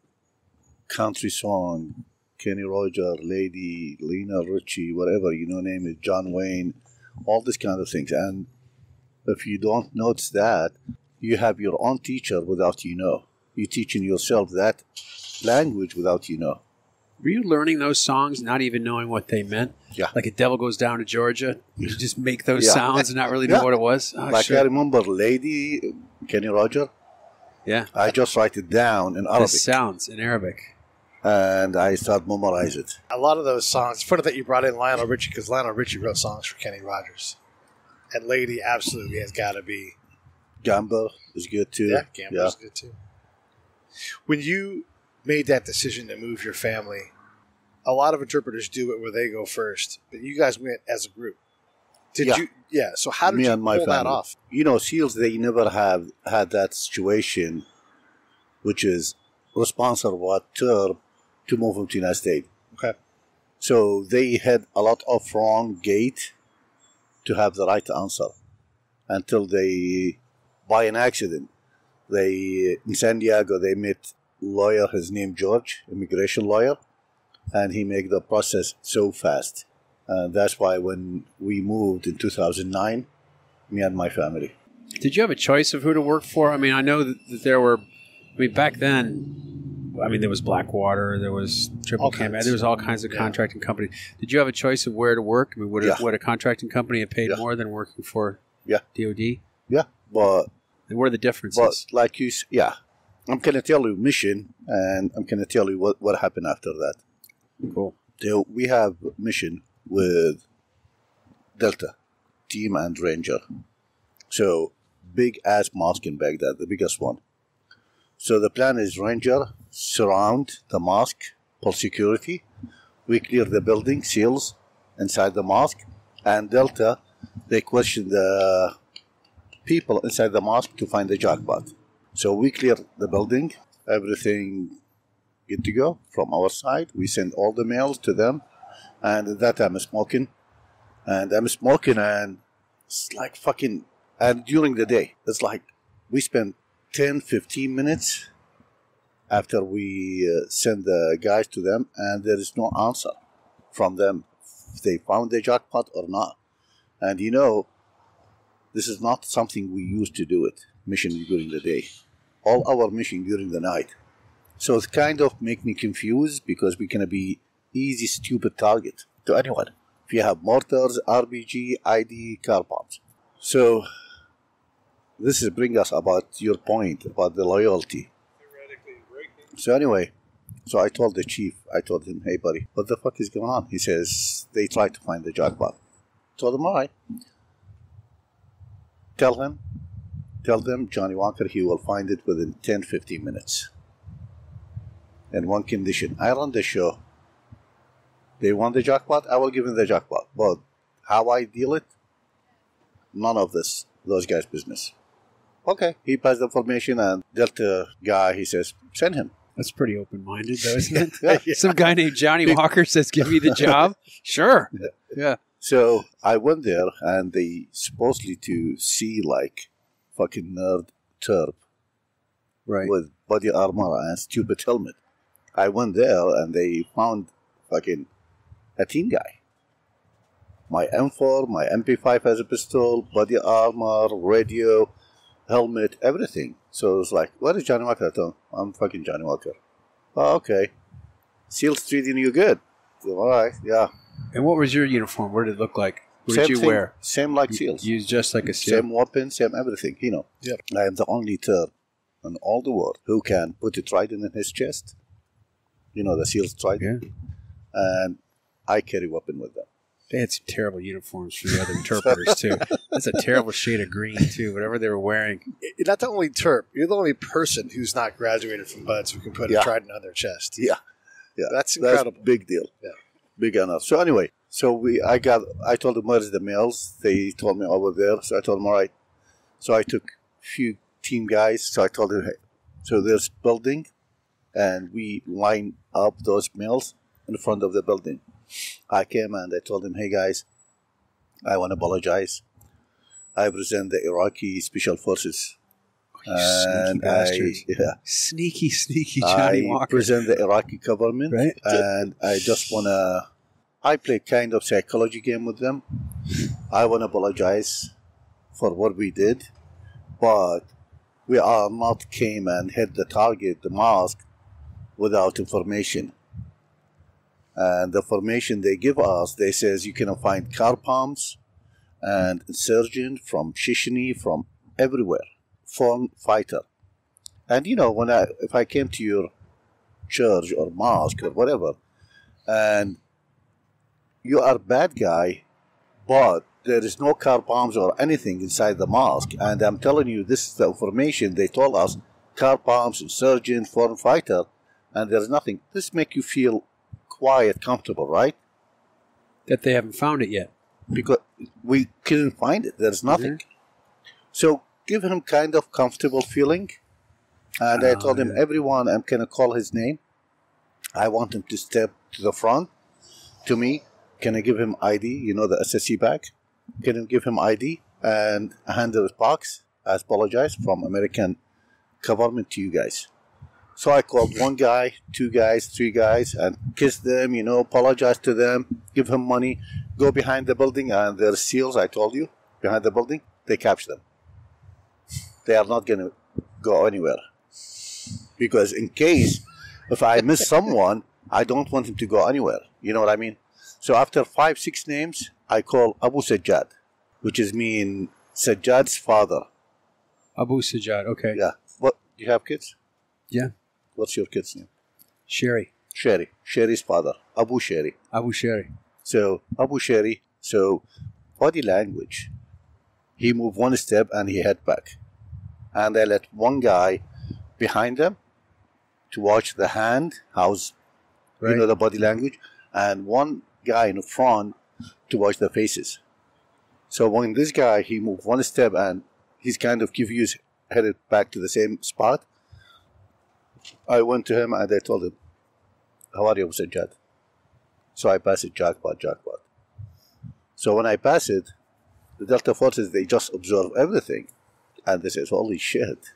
country song, Kenny Rogers, Lady, Lionel Richie, whatever, you know, name it, John Wayne, all these kind of things. And if you don't notice that, you have your own teacher without you know. You're teaching yourself that language without you know. Were you learning those songs not even knowing what they meant? Yeah. Like a devil goes down to Georgia. You just make those yeah. sounds and not really know yeah. what it was? Oh, like sure. I remember Lady, Kenny Rogers. Yeah. I just write it down in Arabic. The sounds in Arabic. And I start memorize it. A lot of those songs. It's funny that you brought in Lionel Richie because Lionel Richie wrote songs for Kenny Rogers. And Lady absolutely has got to be. Gambo is good too. Yeah, Gambo is yeah. good too. When you made that decision to move your family, a lot of interpreters do it where they go first, but you guys went as a group. Did yeah. you? Yeah. So how did Me you and my pull family. that off? You know, SEALs, they never have had that situation, which is responsible what term to move them to the United States. Okay. So they had a lot of wrong gate to have the right answer until they, by an accident, They in San Diego, they met lawyer, his name George, immigration lawyer, and he made the process so fast. Uh, that's why when we moved in two thousand nine, me and my family. Did you have a choice of who to work for? I mean, I know that, that there were, I mean, back then, I mean, there was Blackwater, there was Triple Cam, there was all kinds of yeah. contracting companies. Did you have a choice of where to work? I mean, would, yeah. would a contracting company have paid yeah. more than working for yeah. D O D? Yeah, but... And what are the differences? But like you, yeah, I'm going to tell you mission, and I'm going to tell you what, what happened after that. Cool. So we have mission with Delta, Team and Ranger. So big-ass mosque in Baghdad, the biggest one. So the plan is Ranger surround the mosque for security. We clear the building, SEALs inside the mosque, and Delta, they question the... people inside the mosque to find the jackpot. So we clear the building, everything good to go from our side. We send all the mails to them, and at that time I'm smoking, and I'm smoking, and it's like fucking, and during the day, it's like we spend ten, fifteen minutes after we uh, send the guys to them, and there is no answer from them, if they found the jackpot or not. And you know, this is not something we used to do it, mission during the day. All our mission during the night. So it kind of make me confused because we can be easy, stupid target to anyone. If you have mortars, R P G, I D, car bombs. So this is bring us about your point about the loyalty. So anyway, so I told the chief, I told him, hey buddy, what the fuck is going on? He says, they tried to find the jackpot. Told him, all right. Tell him, tell them Johnny Walker, he will find it within ten, fifteen minutes. And one condition, I run the show. They want the jackpot, I will give them the jackpot. But how I deal it, none of this, those guys' business. Okay, he passed the information, and Delta guy, he says, send him. That's pretty open-minded, though, isn't it? Yeah. Some guy named Johnny Walker says, give me the job? Sure. Yeah. Yeah. So I went there, and they supposedly to see, like, fucking nerd turp. Right. With body armor and stupid helmet. I went there, and they found fucking a teen guy. My M four, my M P five as a pistol, body armor, radio, helmet, everything. So it was like, what is Johnny Walker? I told him, I'm fucking Johnny Walker. Oh, okay. SEALs treating you good. So, all right, yeah. And what was your uniform? What did it look like? What same did you thing, wear? Same like you, SEALs. You just like a SEAL. Same weapon, same everything, you know. Yep. I am the only turd in all the world who can put a trident in his chest. You know, the SEALs trident. Yeah. And I carry weapon with them. They had some terrible uniforms for the other interpreters, too. That's a terrible shade of green, too, whatever they were wearing. You're not the only terp. You're the only person who's not graduated from BUDS who can put yeah. a trident on their chest. Yeah. Yeah. That's incredible. That's a big deal. Yeah. Big enough. So anyway, so we, I got, I told them, where's the males? They told me over there. So I told them, all right. So I took a few team guys. So I told them, hey, so there's building, and we line up those males in front of the building. I came and I told him, hey guys, I want to apologize. I represent the Iraqi Special Forces. Oh, you and sneaky I, bastards. Yeah. Sneaky, sneaky Johnny I Walker. I represent the Iraqi government. Right? And I just want to, I play kind of psychology game with them. I want to apologize for what we did. But we are not came and hit the target, the mosque, without information. And the formation they give us, they says you can find car bombs and insurgent from Chechnya, from everywhere, foreign fighter. And, you know, when I if I came to your church or mosque or whatever, and you are a bad guy, but there is no car bombs or anything inside the mosque. And I'm telling you, this is the information they told us, car bombs, insurgent, foreign fighter, and there's nothing. This make you feel quiet, comfortable, right? That they haven't found it yet. Because we couldn't find it. There's nothing. Mm-hmm. So give him kind of comfortable feeling. And oh, I told yeah. him, everyone, I'm going to call his name. I want him to step to the front to me. Can I give him I D? You know, the S S C back. Can I give him I D and hand his box? I apologize from American government to you guys. So I called one guy, two guys, three guys, and kissed them, you know, apologized to them, give them money, go behind the building, and there's SEALs, I told you, behind the building, they capture them. They are not going to go anywhere. Because in case, if I miss someone, I don't want him to go anywhere. You know what I mean? So after five, six names, I call Abu Sajjad, which is mean Sajjad's father. Abu Sajjad, okay. Yeah. What, do you have kids? Yeah. What's your kid's name? Sherry. Sherry. Sherry's father. Abu Sherry. Abu Sherry. So, Abu Sherry. So, body language. He moved one step and he head back. And I let one guy behind them to watch the hand, how's, right. you know, the body language. And one guy in front to watch the faces. So, when this guy, he moved one step and he's kind of give you headed back to the same spot. I went to him and I told him, how are you, Mister Jad? So I passed it, jackpot, jackpot. So when I pass it, the Delta Forces, they just observe everything. And they says, holy shit,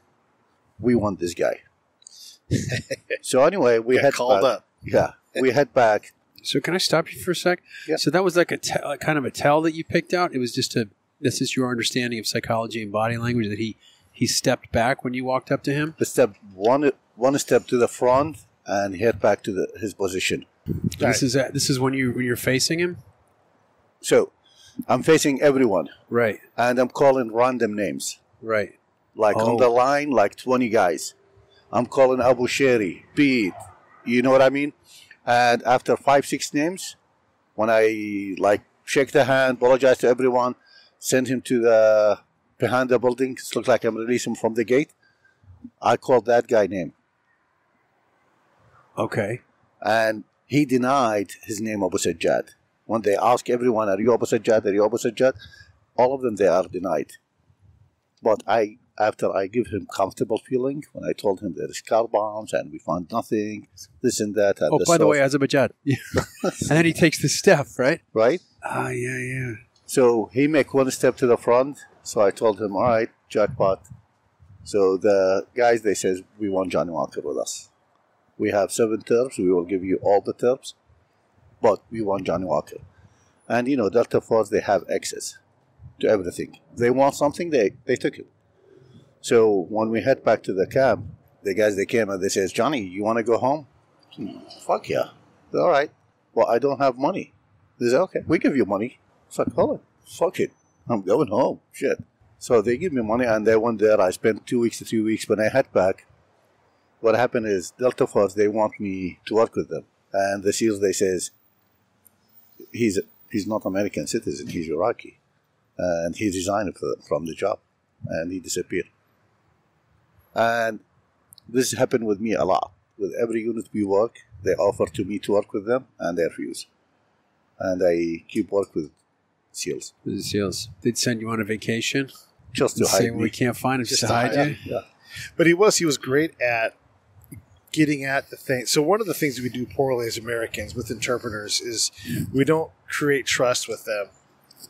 we want this guy. So anyway, we had called back. up. Yeah, we head back. So can I stop you for a sec? Yeah. So that was like a te- kind of a tell that you picked out. It was just a, this is your understanding of psychology and body language that he, he stepped back when you walked up to him? The step one... one step to the front and head back to the, his position. Right. This is uh, this is when you when you're facing him. So, I'm facing everyone. Right. And I'm calling random names. Right. Like oh. on the line, like twenty guys. I'm calling Abu Sherry, Pete. You know what I mean? And after five, six names, when I like shake the hand, apologize to everyone, send him to the behind the building. It looks like I'm releasing him from the gate. I called that guy name. Okay. And he denied his name Abu Sajjad. When they ask everyone, are you Abu Sajjad? Are you Abu Sajjad? All of them, they are denied. But I, after I give him comfortable feeling, when I told him there is car bombs and we found nothing, this and that. And oh, by stuff. the way, Azerbaijan. Yeah. And then he takes the step, right? Right. Ah, yeah, yeah. So he make one step to the front. So I told him, all right, jackpot. So the guys, they says, we want Johnny Walker with us. We have seven terps. We will give you all the terps, but we want Johnny Walker. And, you know, Delta Force, they have access to everything. They want something, they, they took it. So when we head back to the camp, the guys, they came and they says, Johnny, you want to go home? Fuck yeah. They're, all right. Well, I don't have money. They said, okay, we give you money. It's like, hold on, fuck it. I'm going home. Shit. So they give me money and they went there. I spent two weeks to three weeks. When I head back, what happened is Delta Force, they want me to work with them. And the SEALs, they says, he's he's not American citizen. He's Iraqi. And he resigned from the job. And he disappeared. And this happened with me a lot. With every unit we work, they offer to me to work with them, and they refuse. And I keep work with SEALs. The SEALs. They'd send you on a vacation? Just to hide me. We can't find him, just, just to hide, hide you? Yeah. Yeah. But he was, he was great at getting at the thing. So one of the things we do poorly as Americans with interpreters is we don't create trust with them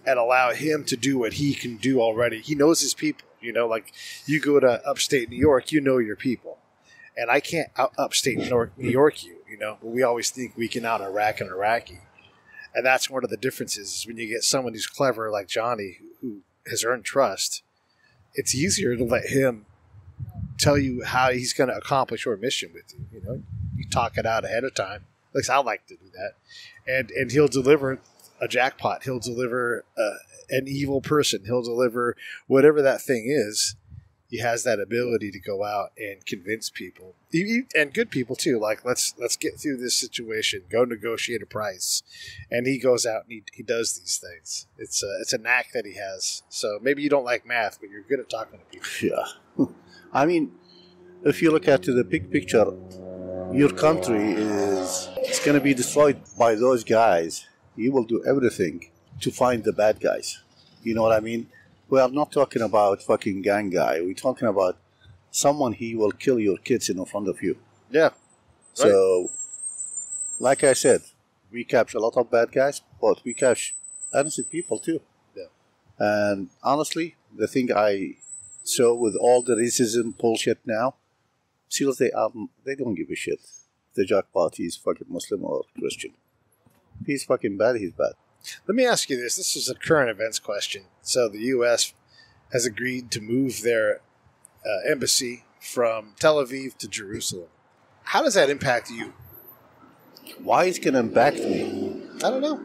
and allow him to do what he can do already. He knows his people. You know, like you go to upstate New York, you know your people. And I can't out upstate New York, New York you, you know, but we always think we can out Iraq and Iraqi. And that's one of the differences is when you get someone who's clever like Johnny who has earned trust, it's easier to let him tell you how he's going to accomplish your mission with you. You know, you talk it out ahead of time. At least I like to do that, and and he'll deliver a jackpot. He'll deliver uh, an evil person. He'll deliver whatever that thing is. He has that ability to go out and convince people, and good people too. Like let's let's get through this situation. Go negotiate a price, and he goes out and he he does these things. It's a, it's a knack that he has. So maybe you don't like math, but you're good at talking to people. Yeah. I mean, if you look at the big picture, your country is it's going to be destroyed by those guys. You will do everything to find the bad guys. You know what I mean? We are not talking about fucking gang guy. We're talking about someone he will kill your kids in front of you. Yeah. Right. So, like I said, we catch a lot of bad guys, but we catch innocent people too. Yeah. And honestly, the thing I... So with all the racism bullshit now, SEALs, they are, they don't give a shit. The jackpot is fucking Muslim or Christian. If he's fucking bad, he's bad. Let me ask you this. This is a current events question. So the U S has agreed to move their uh, embassy from Tel Aviv to Jerusalem. How does that impact you? Why is it going to impact me? I don't know.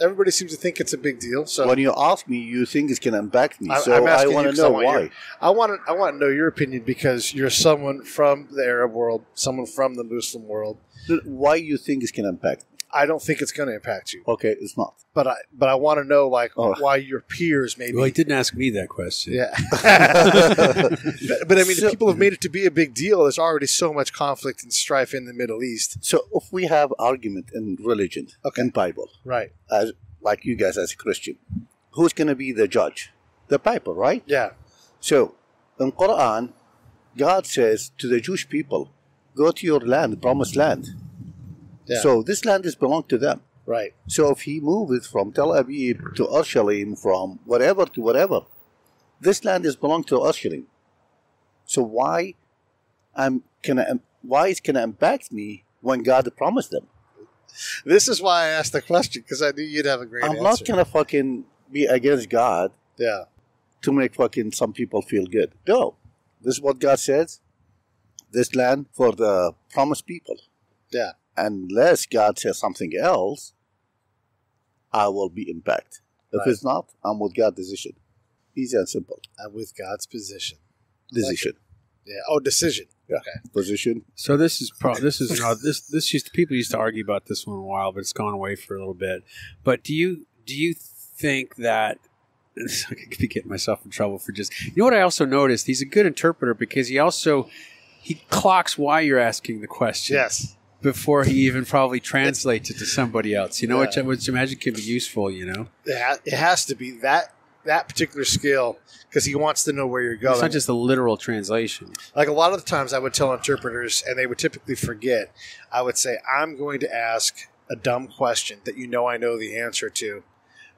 Everybody seems to think it's a big deal. So when you ask me, you think it's going to impact me. So I'm I want to know why. Your, I want to. I want to know your opinion because you're someone from the Arab world, someone from the Muslim world. Why you think it's going to impact me? I don't think it's going to impact you. Okay, it's not. But I. But I want to know like oh. why your peers maybe. Well, he didn't ask me that question. Yeah. but, but I mean, so, people have made it to be a big deal. There's already so much conflict and strife in the Middle East. So if we have argument in religion, okay. in Bible, right? As like you guys as a Christian, who's going to be the judge? The Bible, right? Yeah. So in Quran, God says to the Jewish people, "Go to your land, promised land." Yeah. So this land is belong to them. Right. So if he moved it from Tel Aviv to Urshalim, from whatever to whatever, this land is belong to Urshalim. So why I'm can I, why it's gonna impact me when God promised them? This is why I asked the question, because I knew you'd have a great I'm answer. I'm not gonna fucking be against God yeah. to make fucking some people feel good. No. This is what God says. this land for the promised people. Yeah. Unless God says something else, I will be impacted. If right. it's not, I'm with God's decision. Easy and simple. I'm with God's position. Decision. Like yeah. Oh, decision. Yeah. Okay. Position. So this is pro- this is uh, this this used to, people used to argue about this one a while, but it's gone away for a little bit. But do you do you think that? I could be getting myself in trouble for just. You know what I also noticed? He's a good interpreter because he also he clocks why you're asking the question. Yes. Before he even probably translates it to somebody else, you know, yeah. which, which I imagine could be useful. You know, it, ha- it has to be that that particular skill because he wants to know where you're going. It's not just a literal translation. Like a lot of the times, I would tell interpreters, and they would typically forget. I would say, "I'm going to ask a dumb question that you know I know the answer to,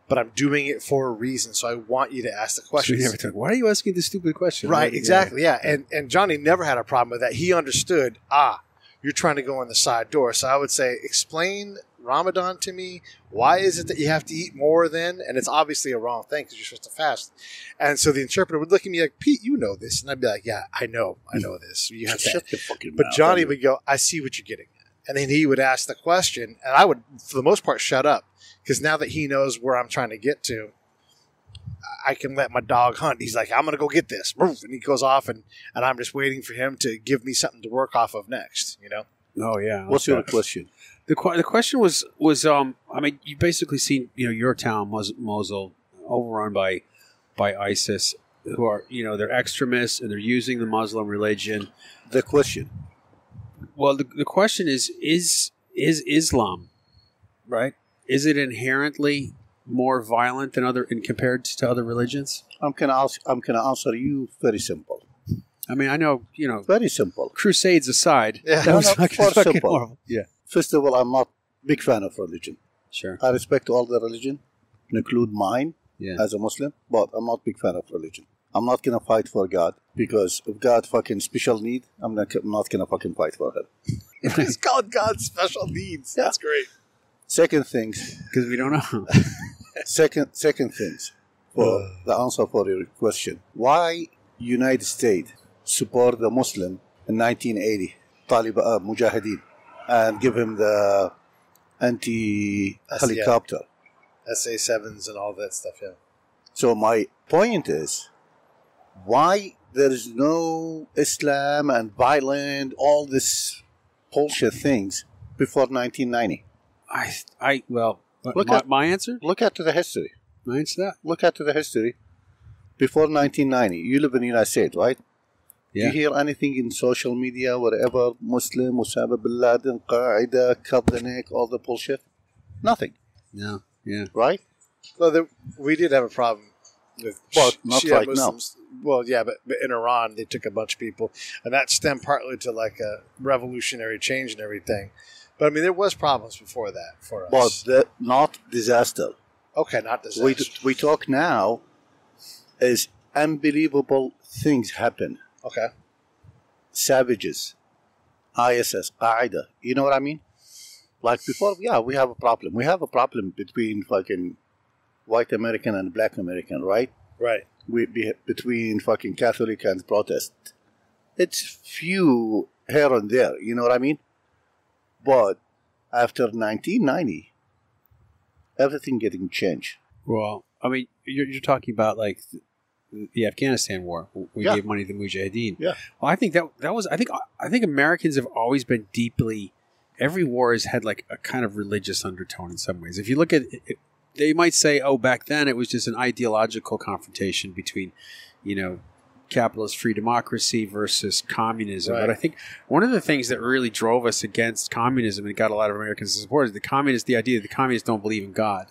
but I'm doing it for a reason, so I want you to ask the question." So talk, why are you asking this stupid question? Right? Right? Exactly. Yeah. yeah, and and Johnny never had a problem with that. He understood. Ah. You're trying to go in the side door. So I would say, explain Ramadan to me. Why is it that you have to eat more then? And it's obviously a wrong thing because you're supposed to fast. And so the interpreter would look at me like, Pete, you know this. And I'd be like, yeah, I know. I know this. You have to shut the fucking mouth. But Johnny would go, I see what you're getting at. And then he would ask the question. And I would, for the most part, shut up. Because now that he knows where I'm trying to get to, I can let my dog hunt. He's like, I'm going to go get this. And he goes off, and, and I'm just waiting for him to give me something to work off of next, you know? Oh, yeah. What's your question? The qu- the question was, was um, I mean, you've basically seen, you know, your town, Mosul, overrun by by ISIS, who are, you know, they're extremists, and they're using the Muslim religion. The question? Well, the, the question is, is, is Islam, right? Is it inherently more violent than other, and compared to other religions? I'm gonna ask, I'm gonna answer you very simple. I mean, I know you know very simple. Crusades aside, yeah, that was like fucking horrible. Yeah. First of all, I'm not a big fan of religion. Sure. I respect all the religion, include mine yeah. as a Muslim, but I'm not a big fan of religion. I'm not gonna fight for God because if God fucking special need, I'm not I'm not gonna fucking fight for him. It's called God's special needs. Yeah. That's great. Second thing, because we don't know. Second, second things for uh, the answer for your question. Why United States support the Muslim in nineteen eighty, Taliban uh, Mujahideen, and give him the anti-helicopter? Yeah. S A sevens and all that stuff, yeah. So my point is, why there is no Islam and violent, all this bullshit things before nineteen ninety? I, I well... Look my, at my answer. Look at the history. My answer that. Look at the history. Before nineteen ninety, you live in the United States, right? Yeah. You hear anything in social media, whatever, Muslim, Osama bin Laden, Al Qaeda, cut the neck, all the bullshit? Nothing. No. Yeah. Right? Well, there, we did have a problem with well, sh- not Shia right Muslims. Now. Well, yeah, but, but in Iran, they took a bunch of people, and that stemmed partly to like a revolutionary change and everything. But, I mean, there was problems before that for us. But the, not disaster. Okay, not disaster. We, we talk now is unbelievable things happen. Okay. Savages, ISIS, Qaeda. You know what I mean? Like before, yeah, we have a problem. We have a problem between fucking white American and black American, right? Right. We be, between fucking Catholic and Protest. It's few here and there. You know what I mean? But after nineteen ninety, everything getting changed. Well, I mean, you're, you're talking about like the, the Afghanistan war. We yeah. gave money to the Mujahideen. Yeah. Well, I think that that was. I think I think Americans have always been deeply. Every war has had like a kind of religious undertone in some ways. If you look at, it, they might say, "Oh, back then it was just an ideological confrontation between, you know." Capitalist free democracy versus communism. Right. But I think one of the things that really drove us against communism and got a lot of Americans to support is the communists, the idea that the communists don't believe in God,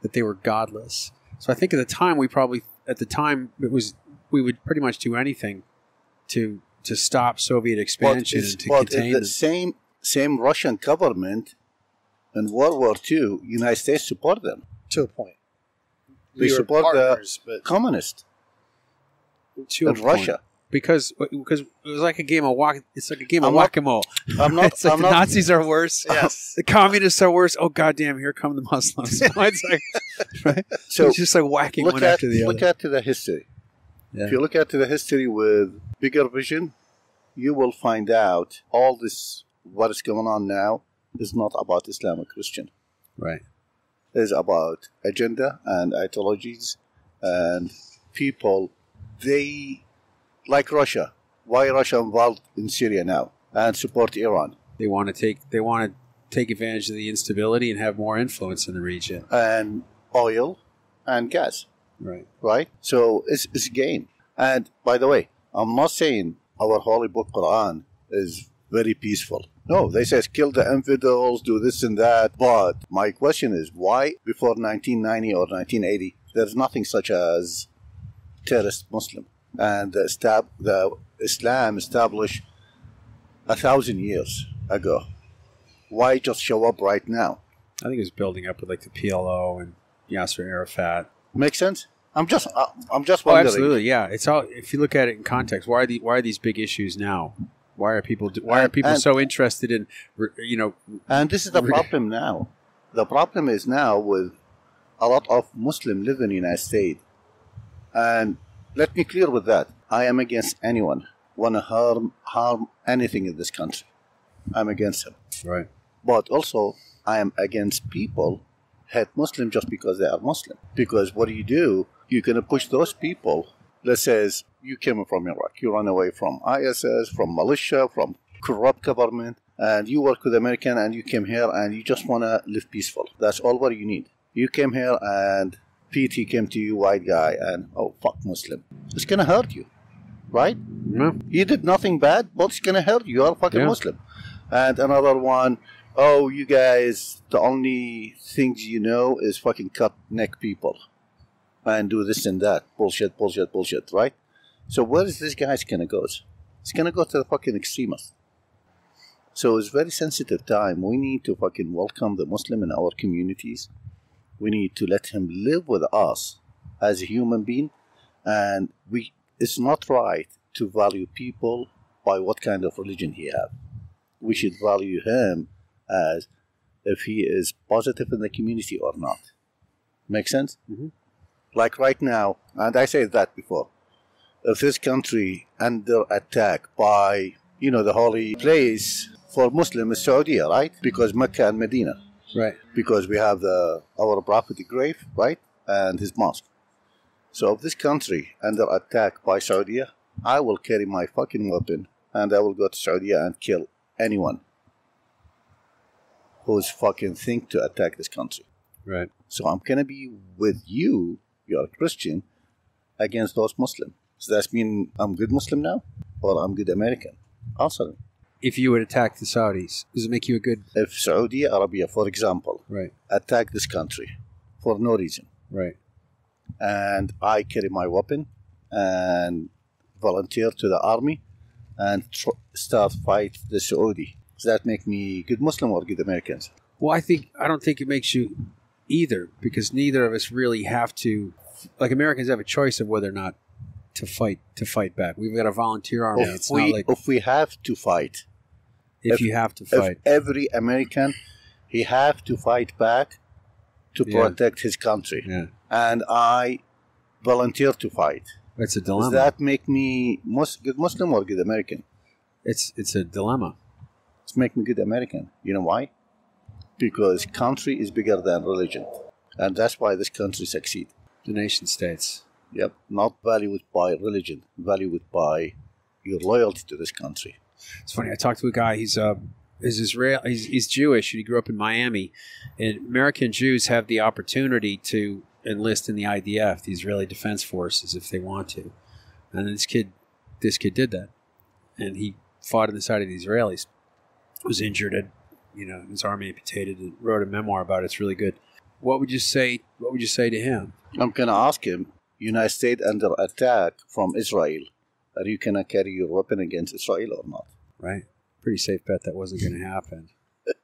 that they were godless. So I think at the time we probably, at the time it was, we would pretty much do anything to to stop Soviet expansion and to contain the same same Russian government in World War Two. United States support them to a point. They we support partners, the but communists. To in Russia, because because it was like a game of walk. It's like a game I'm of whack a mole. I'm not. It's like I'm the not, Nazis are worse. Yes, the communists are worse. Oh goddamn! Here come the Muslims. It's like right. So it's just like whacking one at, after the look other. Look at the history. Yeah. If you look at the history with bigger vision, you will find out all this, what is going on now, is not about Islam or Christian. Right. It's about agenda and ideologies and people. They, like Russia, why Russia involved in Syria now and support Iran? They want to take, they want to take advantage of the instability and have more influence in the region. And oil and gas. Right. Right? So it's, it's a game. And by the way, I'm not saying our holy book, Quran, is very peaceful. No, they say kill the infidels, do this and that. But my question is, why before nineteen ninety or nineteen eighty, there's nothing such as terrorist Muslim? And the, stab, the Islam established a thousand years ago. Why just show up right now? I think it was building up with like the P L O and Yasser Arafat. Makes sense. I'm just, I'm just wondering. Oh, absolutely, yeah. It's all. If you look at it in context, why are the, why are these big issues now? Why are people, why and, are people and, so interested in, you know? And this is the problem now. The problem is now with a lot of Muslims living in the United States. And let me clear with that. I am against anyone want to harm harm anything in this country. I'm against them. Right. But also, I am against people hate Muslim just because they are Muslim. Because what do you do? You're going to push those people that says, you came from Iraq, you ran away from ISIS, from militia, from corrupt government, and you work with American and you came here and you just want to live peaceful. That's all what you need. You came here and P T came to you, white guy, and oh, fuck Muslim. It's going to hurt you, right? Yeah. You did nothing bad, but it's going to hurt you. You're a fucking yeah. Muslim. And another one, oh, you guys, the only things you know is fucking cut neck people and do this and that. Bullshit, bullshit, bullshit, right? So where is this guy's going to go? It's going to go to the fucking extremists. So it's a very sensitive time. We need to fucking welcome the Muslim in our communities. We need to let him live with us as a human being. And we, it's not right to value people by what kind of religion he has. We should value him as if he is positive in the community or not. Make sense? Mm-hmm. Like right now, and I said that before, if this country under attack by, you know, the holy place for Muslims is Saudi, right? Because Mecca and Medina. Right. Because we have the our prophet grave, right? And his mosque. So if this country under attack by Saudi, I will carry my fucking weapon and I will go to Saudi and kill anyone who's fucking think to attack this country. Right. So I'm going to be with you, you're a Christian, against those Muslims. Does that mean I'm good Muslim now? Or I'm good American? Also. If you would attack the Saudis, does it make you a good... If Saudi Arabia, for example, right, attack this country for no reason. Right. And I carry my weapon and volunteer to the army and tr start fight the Saudi. Does that make me good Muslim or good Americans? Well, I think I don't think it makes you either, because neither of us really have to. Like Americans have a choice of whether or not to fight to fight back. We've got a volunteer army. If it's we, not like if we have to fight, if, if you have to fight, if every American he have to fight back to yeah. protect his country, yeah. and I volunteer to fight. It's a dilemma. Does that make me good Muslim or good American? It's it's a dilemma. It's make me good American. You know why? Because country is bigger than religion. And that's why this country succeeds. The nation states. Yep. Not valued by religion. Valued by your loyalty to this country. It's funny. I talked to a guy. He's, uh, he's Israel. He's, he's Jewish. And he grew up in Miami. And American Jews have the opportunity to enlist in the I D F, the Israeli Defense Forces, if they want to. And this kid, this kid did that. And he fought on the side of the Israelis. Was injured and, you know, his arm amputated, and wrote a memoir about it. It's really good. What would you say? What would you say to him? I'm gonna ask him. United States under attack from Israel. Are you gonna carry your weapon against Israel or not? Right. Pretty safe bet that wasn't gonna happen.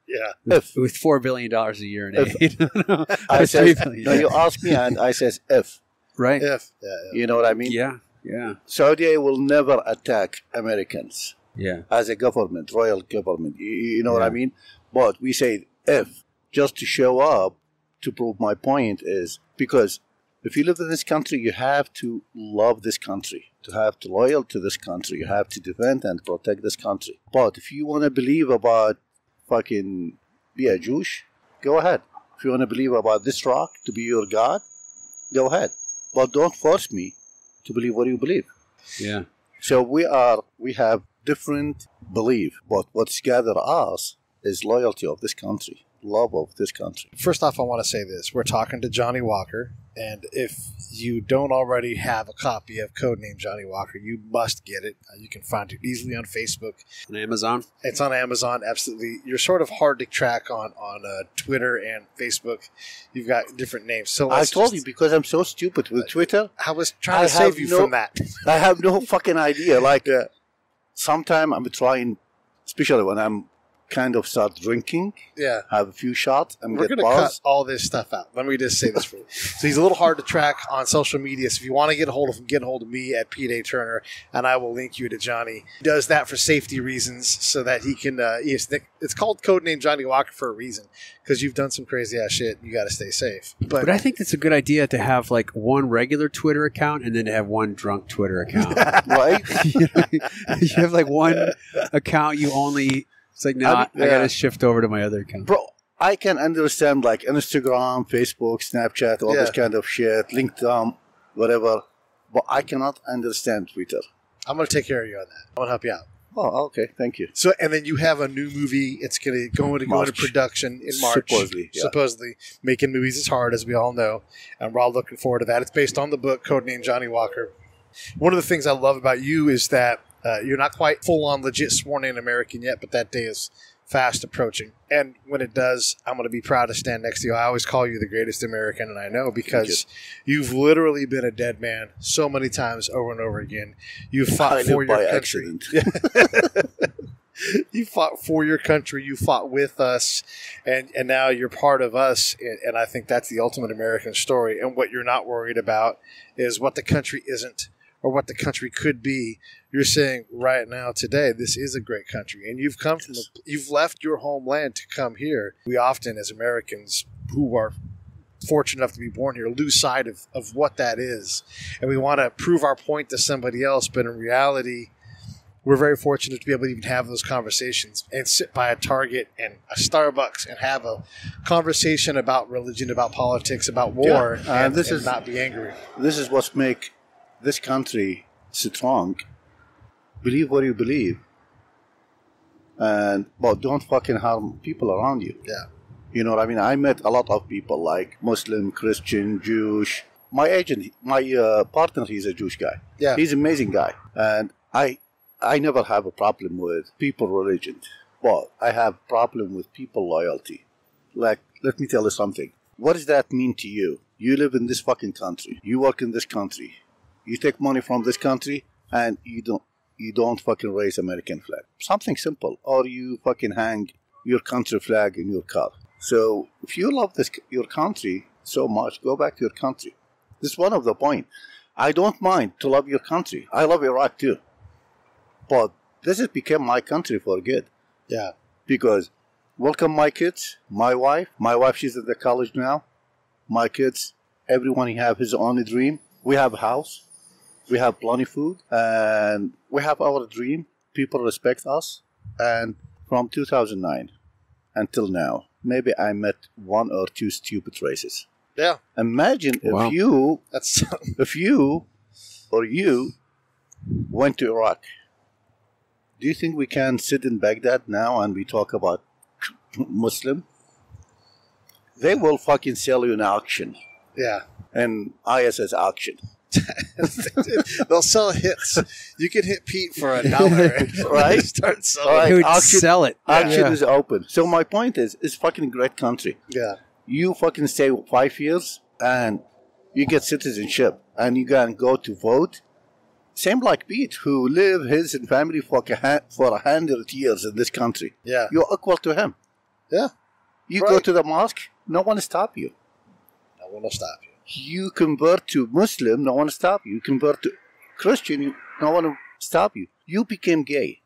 Yeah. With, if, with four billion dollars a year in aid. no, I says, no, you ask me, and I says if. Right. If. Yeah, yeah. You know what I mean? Yeah. Yeah. Saudi will never attack Americans. Yeah. As a government, royal government, you, you know yeah. what I mean? But we say if, just to show up, to prove my point is, because If you live in this country, you have to love this country, to have to be loyal to this country. You have to defend and protect this country. But if you want to believe about fucking be a Jewish, go ahead. If you want to believe about this rock to be your God, go ahead. But don't force me to believe what you believe. Yeah. So we are, we have different belief, but what's gathered us is loyalty of this country, love of this country. First off, I want to say this. We're talking to Johnny Walker, and if you don't already have a copy of Codename Johnny Walker, you must get it. You can find it easily on Facebook. On Amazon? It's on Amazon, absolutely. You're sort of hard to track on, on uh, Twitter and Facebook. You've got different names. So I told just, you, because I'm so stupid with uh, Twitter. I was trying I to save you no, from that. I have no fucking idea. Like, uh, sometime I'm trying, especially when I'm kind of start drinking. Yeah. Have a few shots and we're get gonna bars. Cut all this stuff out. Let me just say this for you. So he's a little hard to track on social media. So if you want to get a hold of him, get a hold of me at Pete A Turner, and I will link you to Johnny. He does that for safety reasons so that he can uh, it's called Codename Johnny Walker for a reason, because you've done some crazy ass shit and you got to stay safe. But, but I think it's a good idea to have like one regular Twitter account and then to have one drunk Twitter account. Right? You know, you have like one account you only It's like, no, I, I got to shift over to my other account. Bro, I can understand like Instagram, Facebook, Snapchat, all yeah. this kind of shit, LinkedIn, whatever. But I cannot understand Twitter. I'm going to take care of you on that. I'm going to help you out. Oh, okay. Thank you. So, and then you have a new movie. It's going to go into go into production in March. Supposedly. Yeah. Supposedly. Making movies is hard, as we all know. And we're all looking forward to that. It's based on the book, Codename Johnny Walker. One of the things I love about you is that Uh, you're not quite full-on legit sworn-in American yet, but that day is fast approaching. And when it does, I'm going to be proud to stand next to you. I always call you the greatest American, and I know because you. you've literally been a dead man so many times over and over again. You fought I for your country. You fought for your country. You fought with us, and, and now you're part of us. And, and I think that's the ultimate American story. And what you're not worried about is what the country isn't or what the country could be. You're saying right now, today, this is a great country. And you've come yes. from, the, you've left your homeland to come here. We often, as Americans who are fortunate enough to be born here, lose sight of, of what that is. And we want to prove our point to somebody else. But in reality, we're very fortunate to be able to even have those conversations and sit by a Target and a Starbucks and have a conversation about religion, about politics, about war, yeah. uh, and, this and is, not be angry. This is what makes this country strong. Believe what you believe, and but don't fucking harm people around you. Yeah, you know what I mean. I met a lot of people like Muslim, Christian, Jewish. My agent, my uh, partner, he's a Jewish guy. Yeah, he's an amazing guy, and I, I never have a problem with people religion, but I have a problem with people loyalty. Like, let me tell you something. What does that mean to you? You live in this fucking country. You work in this country. You take money from this country, and you don't. You don't fucking raise American flag. Something simple. Or you fucking hang your country flag in your car. So if you love this your country so much, go back to your country. This is one of the point. I don't mind to love your country. I love Iraq too. But this has become my country for good. Yeah. Because welcome my kids, my wife. My wife, she's at the college now. My kids, everyone he have his own dream. We have a house. We have plenty of food, and we have our dream. People respect us. And from two thousand nine until now, maybe I met one or two stupid races. Yeah. Imagine wow. if you, That's if you or you went to Iraq. Do you think we can sit in Baghdad now and we talk about Muslim? They will fucking sell you an auction. Yeah. An I S I S auction. They'll sell hits. You can hit Pete for a dollar, right? Start selling. Right. He would auction, sell it. Auction yeah. is open. So my point is, it's fucking great country. Yeah. You fucking stay five years and you get citizenship and you can go to vote. Same like Pete, who live his and family for a for a hundred years in this country. Yeah. You're equal to him. Yeah. You right. go to the mosque. No one will stop you. No one will stop you. You convert to Muslim, no one will stop you. You convert to Christian, no one will stop you. You became gay,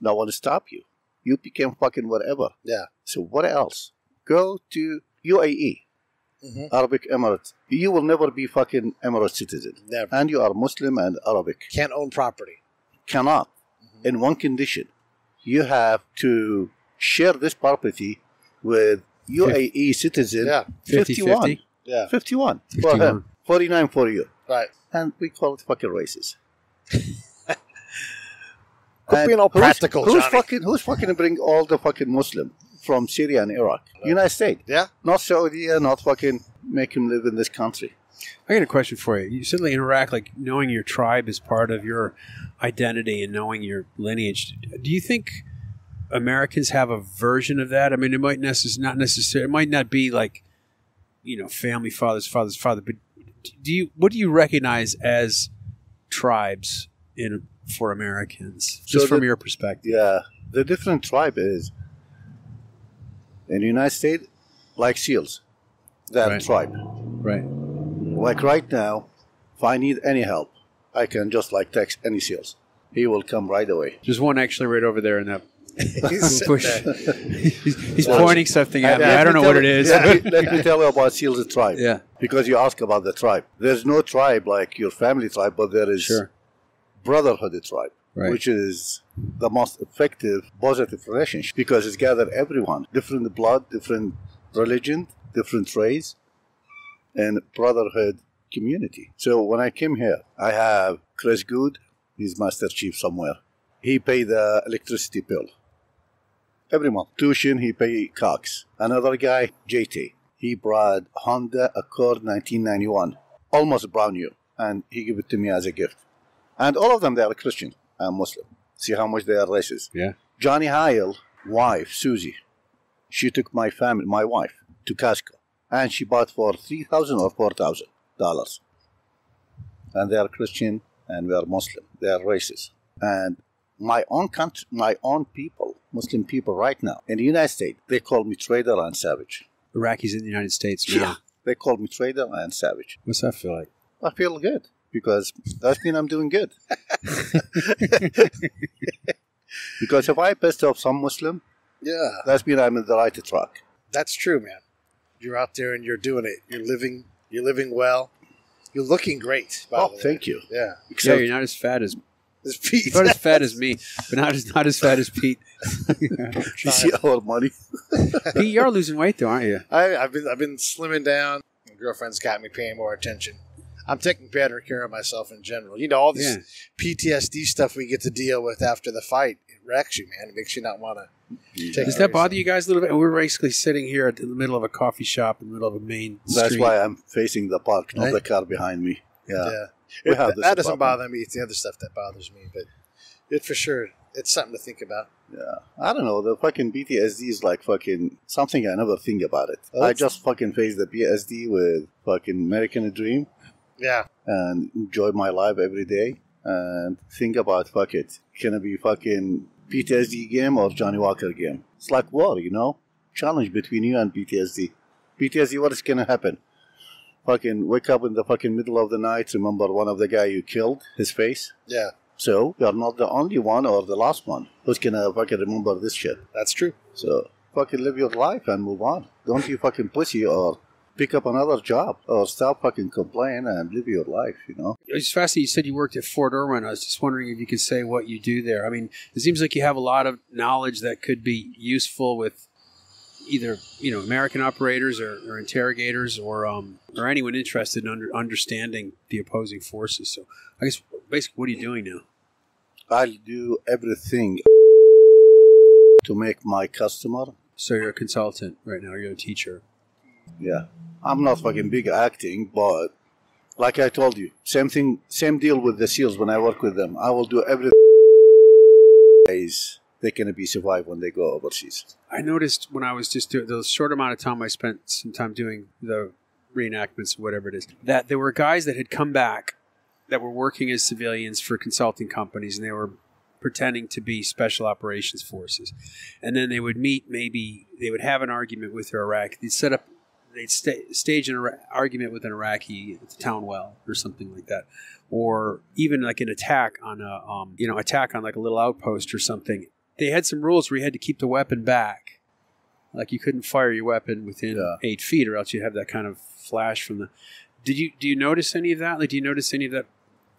no one will stop you. You became fucking whatever. Yeah. So what else? Go to U A E. mm-hmm. Arabic Emirate. You will never be fucking Emirate citizen. Never. And you are Muslim and Arabic. Can't own property. Cannot. Mm-hmm. In one condition, you have to share this property with U A E citizen. Yeah. fifty-one. fifty? Yeah. fifty-one. fifty-one. For him. forty-nine for you. Right. And we call it fucking racist. Being all who's, practical, who's fucking who's fucking bring all the fucking Muslim from Syria and Iraq? No. United States, yeah, not Saudi, not fucking make him live in this country. I got a question for you. You suddenly interact like knowing your tribe is part of your identity and knowing your lineage. Do you think Americans have a version of that? I mean, it might necess- not necessarily, it might not be like, you know, family, father's father's father, but do you what do you recognize as tribes in for Americans, just so from the, your perspective? Yeah, the different tribe is in the United States, like SEALs, that right. tribe. Right. Like right now, if I need any help, I can just like text any SEALs. He will come right away. There's one actually right over there in that he's bush. he's, he's well, pointing something at me. I don't know what it is. Let me, let me tell you about SEALs tribe. Yeah. Because you ask about the tribe. There's no tribe like your family tribe, but there is... Sure. Brotherhood tribe, right. Which is the most effective positive relationship because it's gathered everyone, different blood, different religion, different race, and brotherhood community. So when I came here, I have Chris Good, he's Master Chief somewhere. He paid the electricity bill every month. Tushin, he paid Cox. Another guy, J T, he brought Honda Accord nineteen ninety-one, almost brand new, and he gave it to me as a gift. And all of them, they are Christian and Muslim. See how much they are racist. Yeah. Johnny Hale's wife, Susie, she took my family, my wife, to Costco, and she bought for three thousand or four thousand dollars. And they are Christian and we are Muslim. They are racist. And my own country, my own people, Muslim people, right now in the United States, they call me traitor and savage. Iraqis in the United States, yeah. yeah. They call me traitor and savage. What's that feel like? I feel good. Because that means I'm doing good. Because if I pissed off some Muslim, yeah, that means I'm in the right track. That's true, man. You're out there and you're doing it. You're living. You're living well. You're looking great. By oh, the way. Thank you. Yeah. Except yeah, you're not as fat as as Pete. You're not as fat as me, but not as not as fat as Pete. You see all the money. Pete, you're losing weight though, aren't you? I, I've been I've been slimming down. My girlfriend's got me paying more attention. I'm taking better care of myself in general. You know, all this yeah. P T S D stuff we get to deal with after the fight, it wrecks you, man. It makes you not want to yeah. take Does that bother you guys a little bit? And we're basically sitting here at the middle of a coffee shop in the middle of a main That's street. Why I'm facing the park, not right? the car behind me. Yeah. yeah. We have that this that doesn't bother me. It's the other stuff that bothers me. But it for sure, it's something to think about. Yeah. I don't know. The fucking P T S D is like fucking something I never think about it. Oh, I just fucking face the P T S D with fucking American Dream. Yeah. And enjoy my life every day and think about, fuck it, can it be fucking P T S D game or Johnny Walker game? It's like war, you know? Challenge between you and P T S D. P T S D, what is going to happen? Fucking wake up in the fucking middle of the night, remember one of the guy you killed, his face? Yeah. So you're not the only one or the last one who's going to fucking remember this shit. That's true. So fucking live your life and move on. Don't you fucking pussy or... pick up another job or stop fucking complaining and live your life, you know? It's fascinating. You said you worked at Fort Irwin. I was just wondering if you could say what you do there. I mean, it seems like you have a lot of knowledge that could be useful with either, you know, American operators or, or interrogators or um, or anyone interested in under, understanding the opposing forces. So I guess basically what are you doing now? I do everything to make my customer. So you're a consultant right now. You're a teacher. Yeah, I'm not fucking big acting, but like I told you, same thing, same deal with the SEALs when I work with them. I will do everything they can be survived when they go overseas. I noticed when I was just doing the short amount of time I spent some time doing the reenactments, whatever it is, that there were guys that had come back that were working as civilians for consulting companies, and they were pretending to be special operations forces. And then they would meet, maybe they would have an argument with their Iraq. They'd set up They'd st- stage an ar- argument with an Iraqi at the town well or something like that, or even like an attack on a um, you know attack on like a little outpost or something. They had some rules where you had to keep the weapon back, like you couldn't fire your weapon within yeah. eight feet, or else you'd have that kind of flash from the. Did you do you notice any of that? Like, do you notice any of that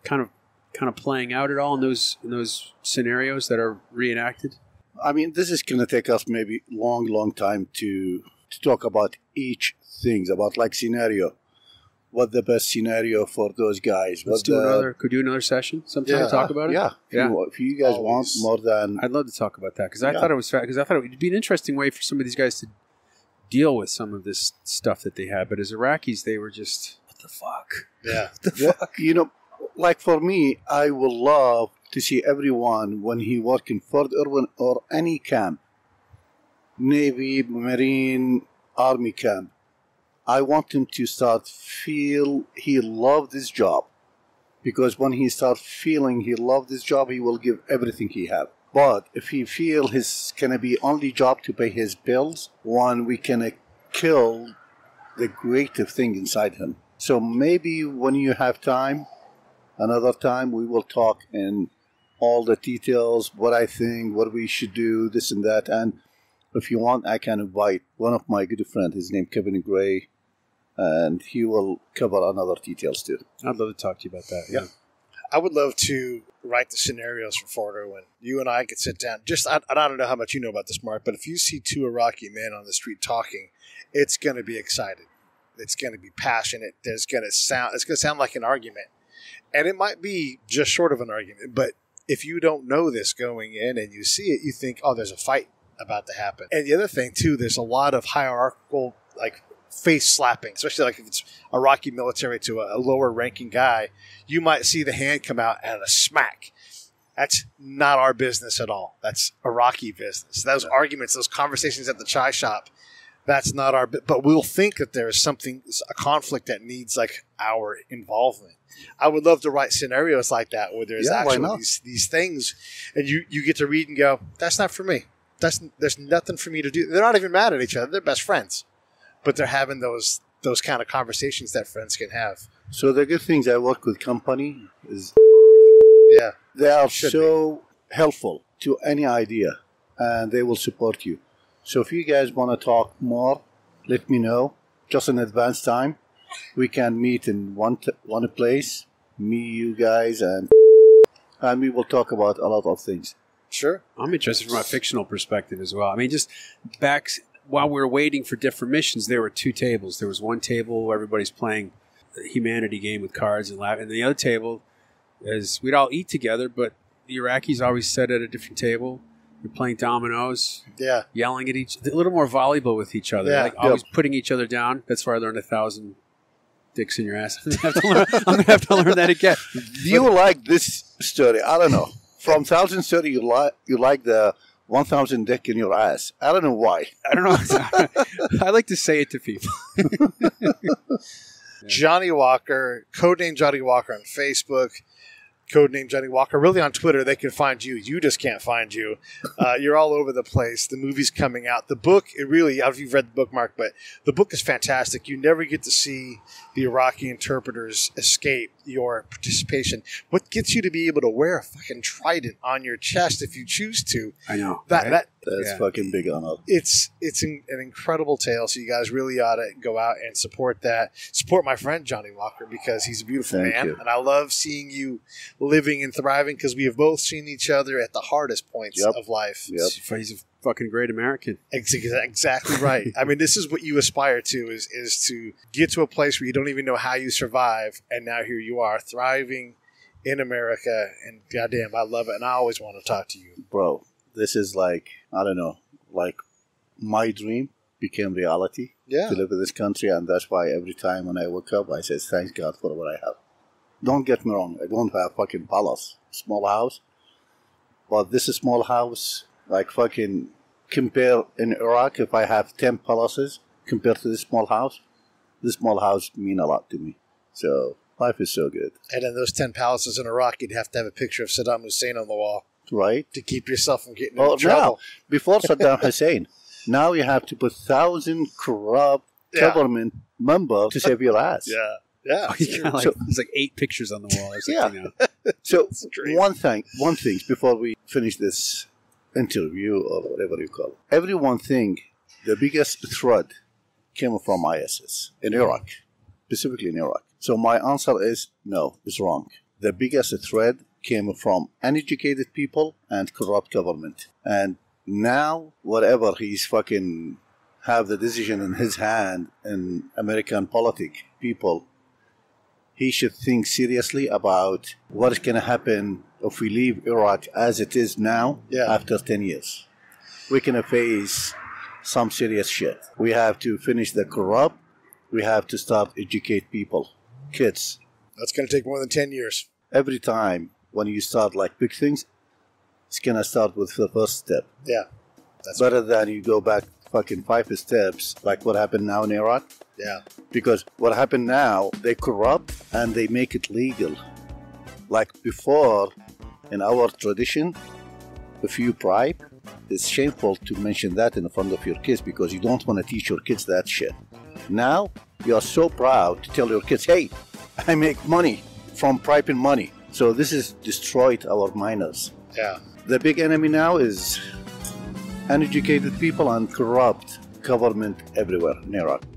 kind of kind of playing out at all in those in those scenarios that are reenacted? I mean, this is going to take us maybe long, long time to to talk about each thing, about like scenario. What the best scenario for those guys? Let's what do the, another. Could do another session sometime yeah, to talk about it. Yeah, yeah. If you, if you guys Always. want more than, I'd love to talk about that because I yeah. thought it was because I thought it would be an interesting way for some of these guys to deal with some of this stuff that they had. But as Iraqis, they were just what the fuck. Yeah, what the yeah. fuck. You know, like for me, I would love to see everyone when he worked in Fort Irwin or any camp, Navy, Marine, Army camp. I want him to start feel he loved his job, because when he starts feeling he loved his job, he will give everything he has. But if he feel his gonna be only job to pay his bills, one we can kill the creative thing inside him. So maybe when you have time, another time we will talk in all the details, what I think, what we should do, this and that. And if you want, I can invite one of my good friends. His name Kevin Gray. And he will cover another details too. I'd love to talk to you about that. Yeah. yeah. I would love to write the scenarios for Fort Irwin. You and I could sit down. Just I, I don't know how much you know about this, Mark, but if you see two Iraqi men on the street talking, it's going to be excited. It's going to be passionate. There's going to sound. It's going to sound like an argument, and it might be just short of an argument. But if you don't know this going in and you see it, you think, oh, there's a fight about to happen. And the other thing too, there's a lot of hierarchical, like, face slapping, especially like if it's Iraqi military to a lower ranking guy. You might see the hand come out and a smack. That's not our business at all. That's Iraqi business. Those yeah. arguments, those conversations at the chai shop, that's not our, but we'll think that there is something, a conflict that needs like our involvement. I would love to write scenarios like that where there's yeah, actually these, these things, and you, you get to read and go, that's not for me. That's, there's nothing for me to do. They're not even mad at each other. They're best friends. But they're having those those kind of conversations that friends can have. So the good things I work with company is yeah, they are so be. helpful to any idea, and they will support you. So if you guys want to talk more, let me know. Just in advance time. We can meet in one, t one place, me, you guys, and and we will talk about a lot of things. Sure. I'm interested from a fictional perspective as well. I mean, just back while we were waiting for different missions, there were two tables. There was one table where everybody's playing a humanity game with cards and laughing. And the other table is we'd all eat together, but the Iraqis always sat at a different table. You're playing dominoes, yeah, yelling at each, a little more volleyball with each other, yeah. like yep. always putting each other down. That's where I learned a thousand dicks in your ass. I'm going to have to learn that again. Do you but, like this story? I don't know. From one thousand thirty, you like you like the one thousand dick in your ass. I don't know why. I don't know. I like to say it to people. Johnny Walker, codename Johnny Walker on Facebook, codename Johnny Walker. Really on Twitter, they can find you. You just can't find you. Uh, you're all over the place. The movie's coming out. The book, it really, I don't know if you've read the book, Mark, but the book is fantastic. You never get to see the Iraqi interpreters escape your participation. What gets you to be able to wear a fucking trident on your chest if you choose to? I know. That, right? that, That's yeah. fucking big on up. It's, it's an, an incredible tale, so you guys really ought to go out and support that. Support my friend Johnny Walker because he's a beautiful Thank man, you. and I love seeing you living and thriving because we have both seen each other at the hardest points yep. of life. Yep. He's a fucking great American. Exactly right. I mean, this is what you aspire to, is is to get to a place where you don't even know how you survive, and now here you are thriving in America, and goddamn, I love it, and I always want to talk to you. Bro, this is like, I don't know, like my dream became reality yeah. to live in this country, and that's why every time when I wake up, I say, thanks God for what I have. Don't get me wrong, I don't have a fucking palace, small house, but this is small house. Like fucking compare in Iraq, if I have ten palaces compared to this small house, this small house mean a lot to me. So life is so good. And in those ten palaces in Iraq, you'd have to have a picture of Saddam Hussein on the wall. Right. To keep yourself from getting well, into trouble. Now, before Saddam Hussein, now you have to put one thousand corrupt yeah. government members to save your ass. Yeah. Yeah. Oh, yeah. Like, so, there's like eight pictures on the wall or something. Yeah. So one thing, one thing before we finish this interview or whatever you call it. Everyone think the biggest threat came from ISIS in Iraq. specifically in Iraq. So my answer is no, it's wrong. The biggest threat came from uneducated people and corrupt government. And now, whatever he's fucking have the decision in his hand in American politics, people, he should think seriously about what is going to happen if we leave Iraq as it is now. Yeah. After ten years. We're going to face some serious shit. We have to finish the corrupt. We have to start educate people, kids. That's going to take more than ten years. Every time when you start like big things, it's going to start with the first step. Yeah. That's better than you go back fucking five steps like what happened now in Iraq. Yeah. Because what happened now, they corrupt and they make it legal. Like before, in our tradition, if you bribe, it's shameful to mention that in front of your kids because you don't want to teach your kids that shit. Now, you are so proud to tell your kids, hey, I make money from bribing money. So this has destroyed our minors. Yeah. The big enemy now is uneducated people and corrupt government everywhere in Iraq.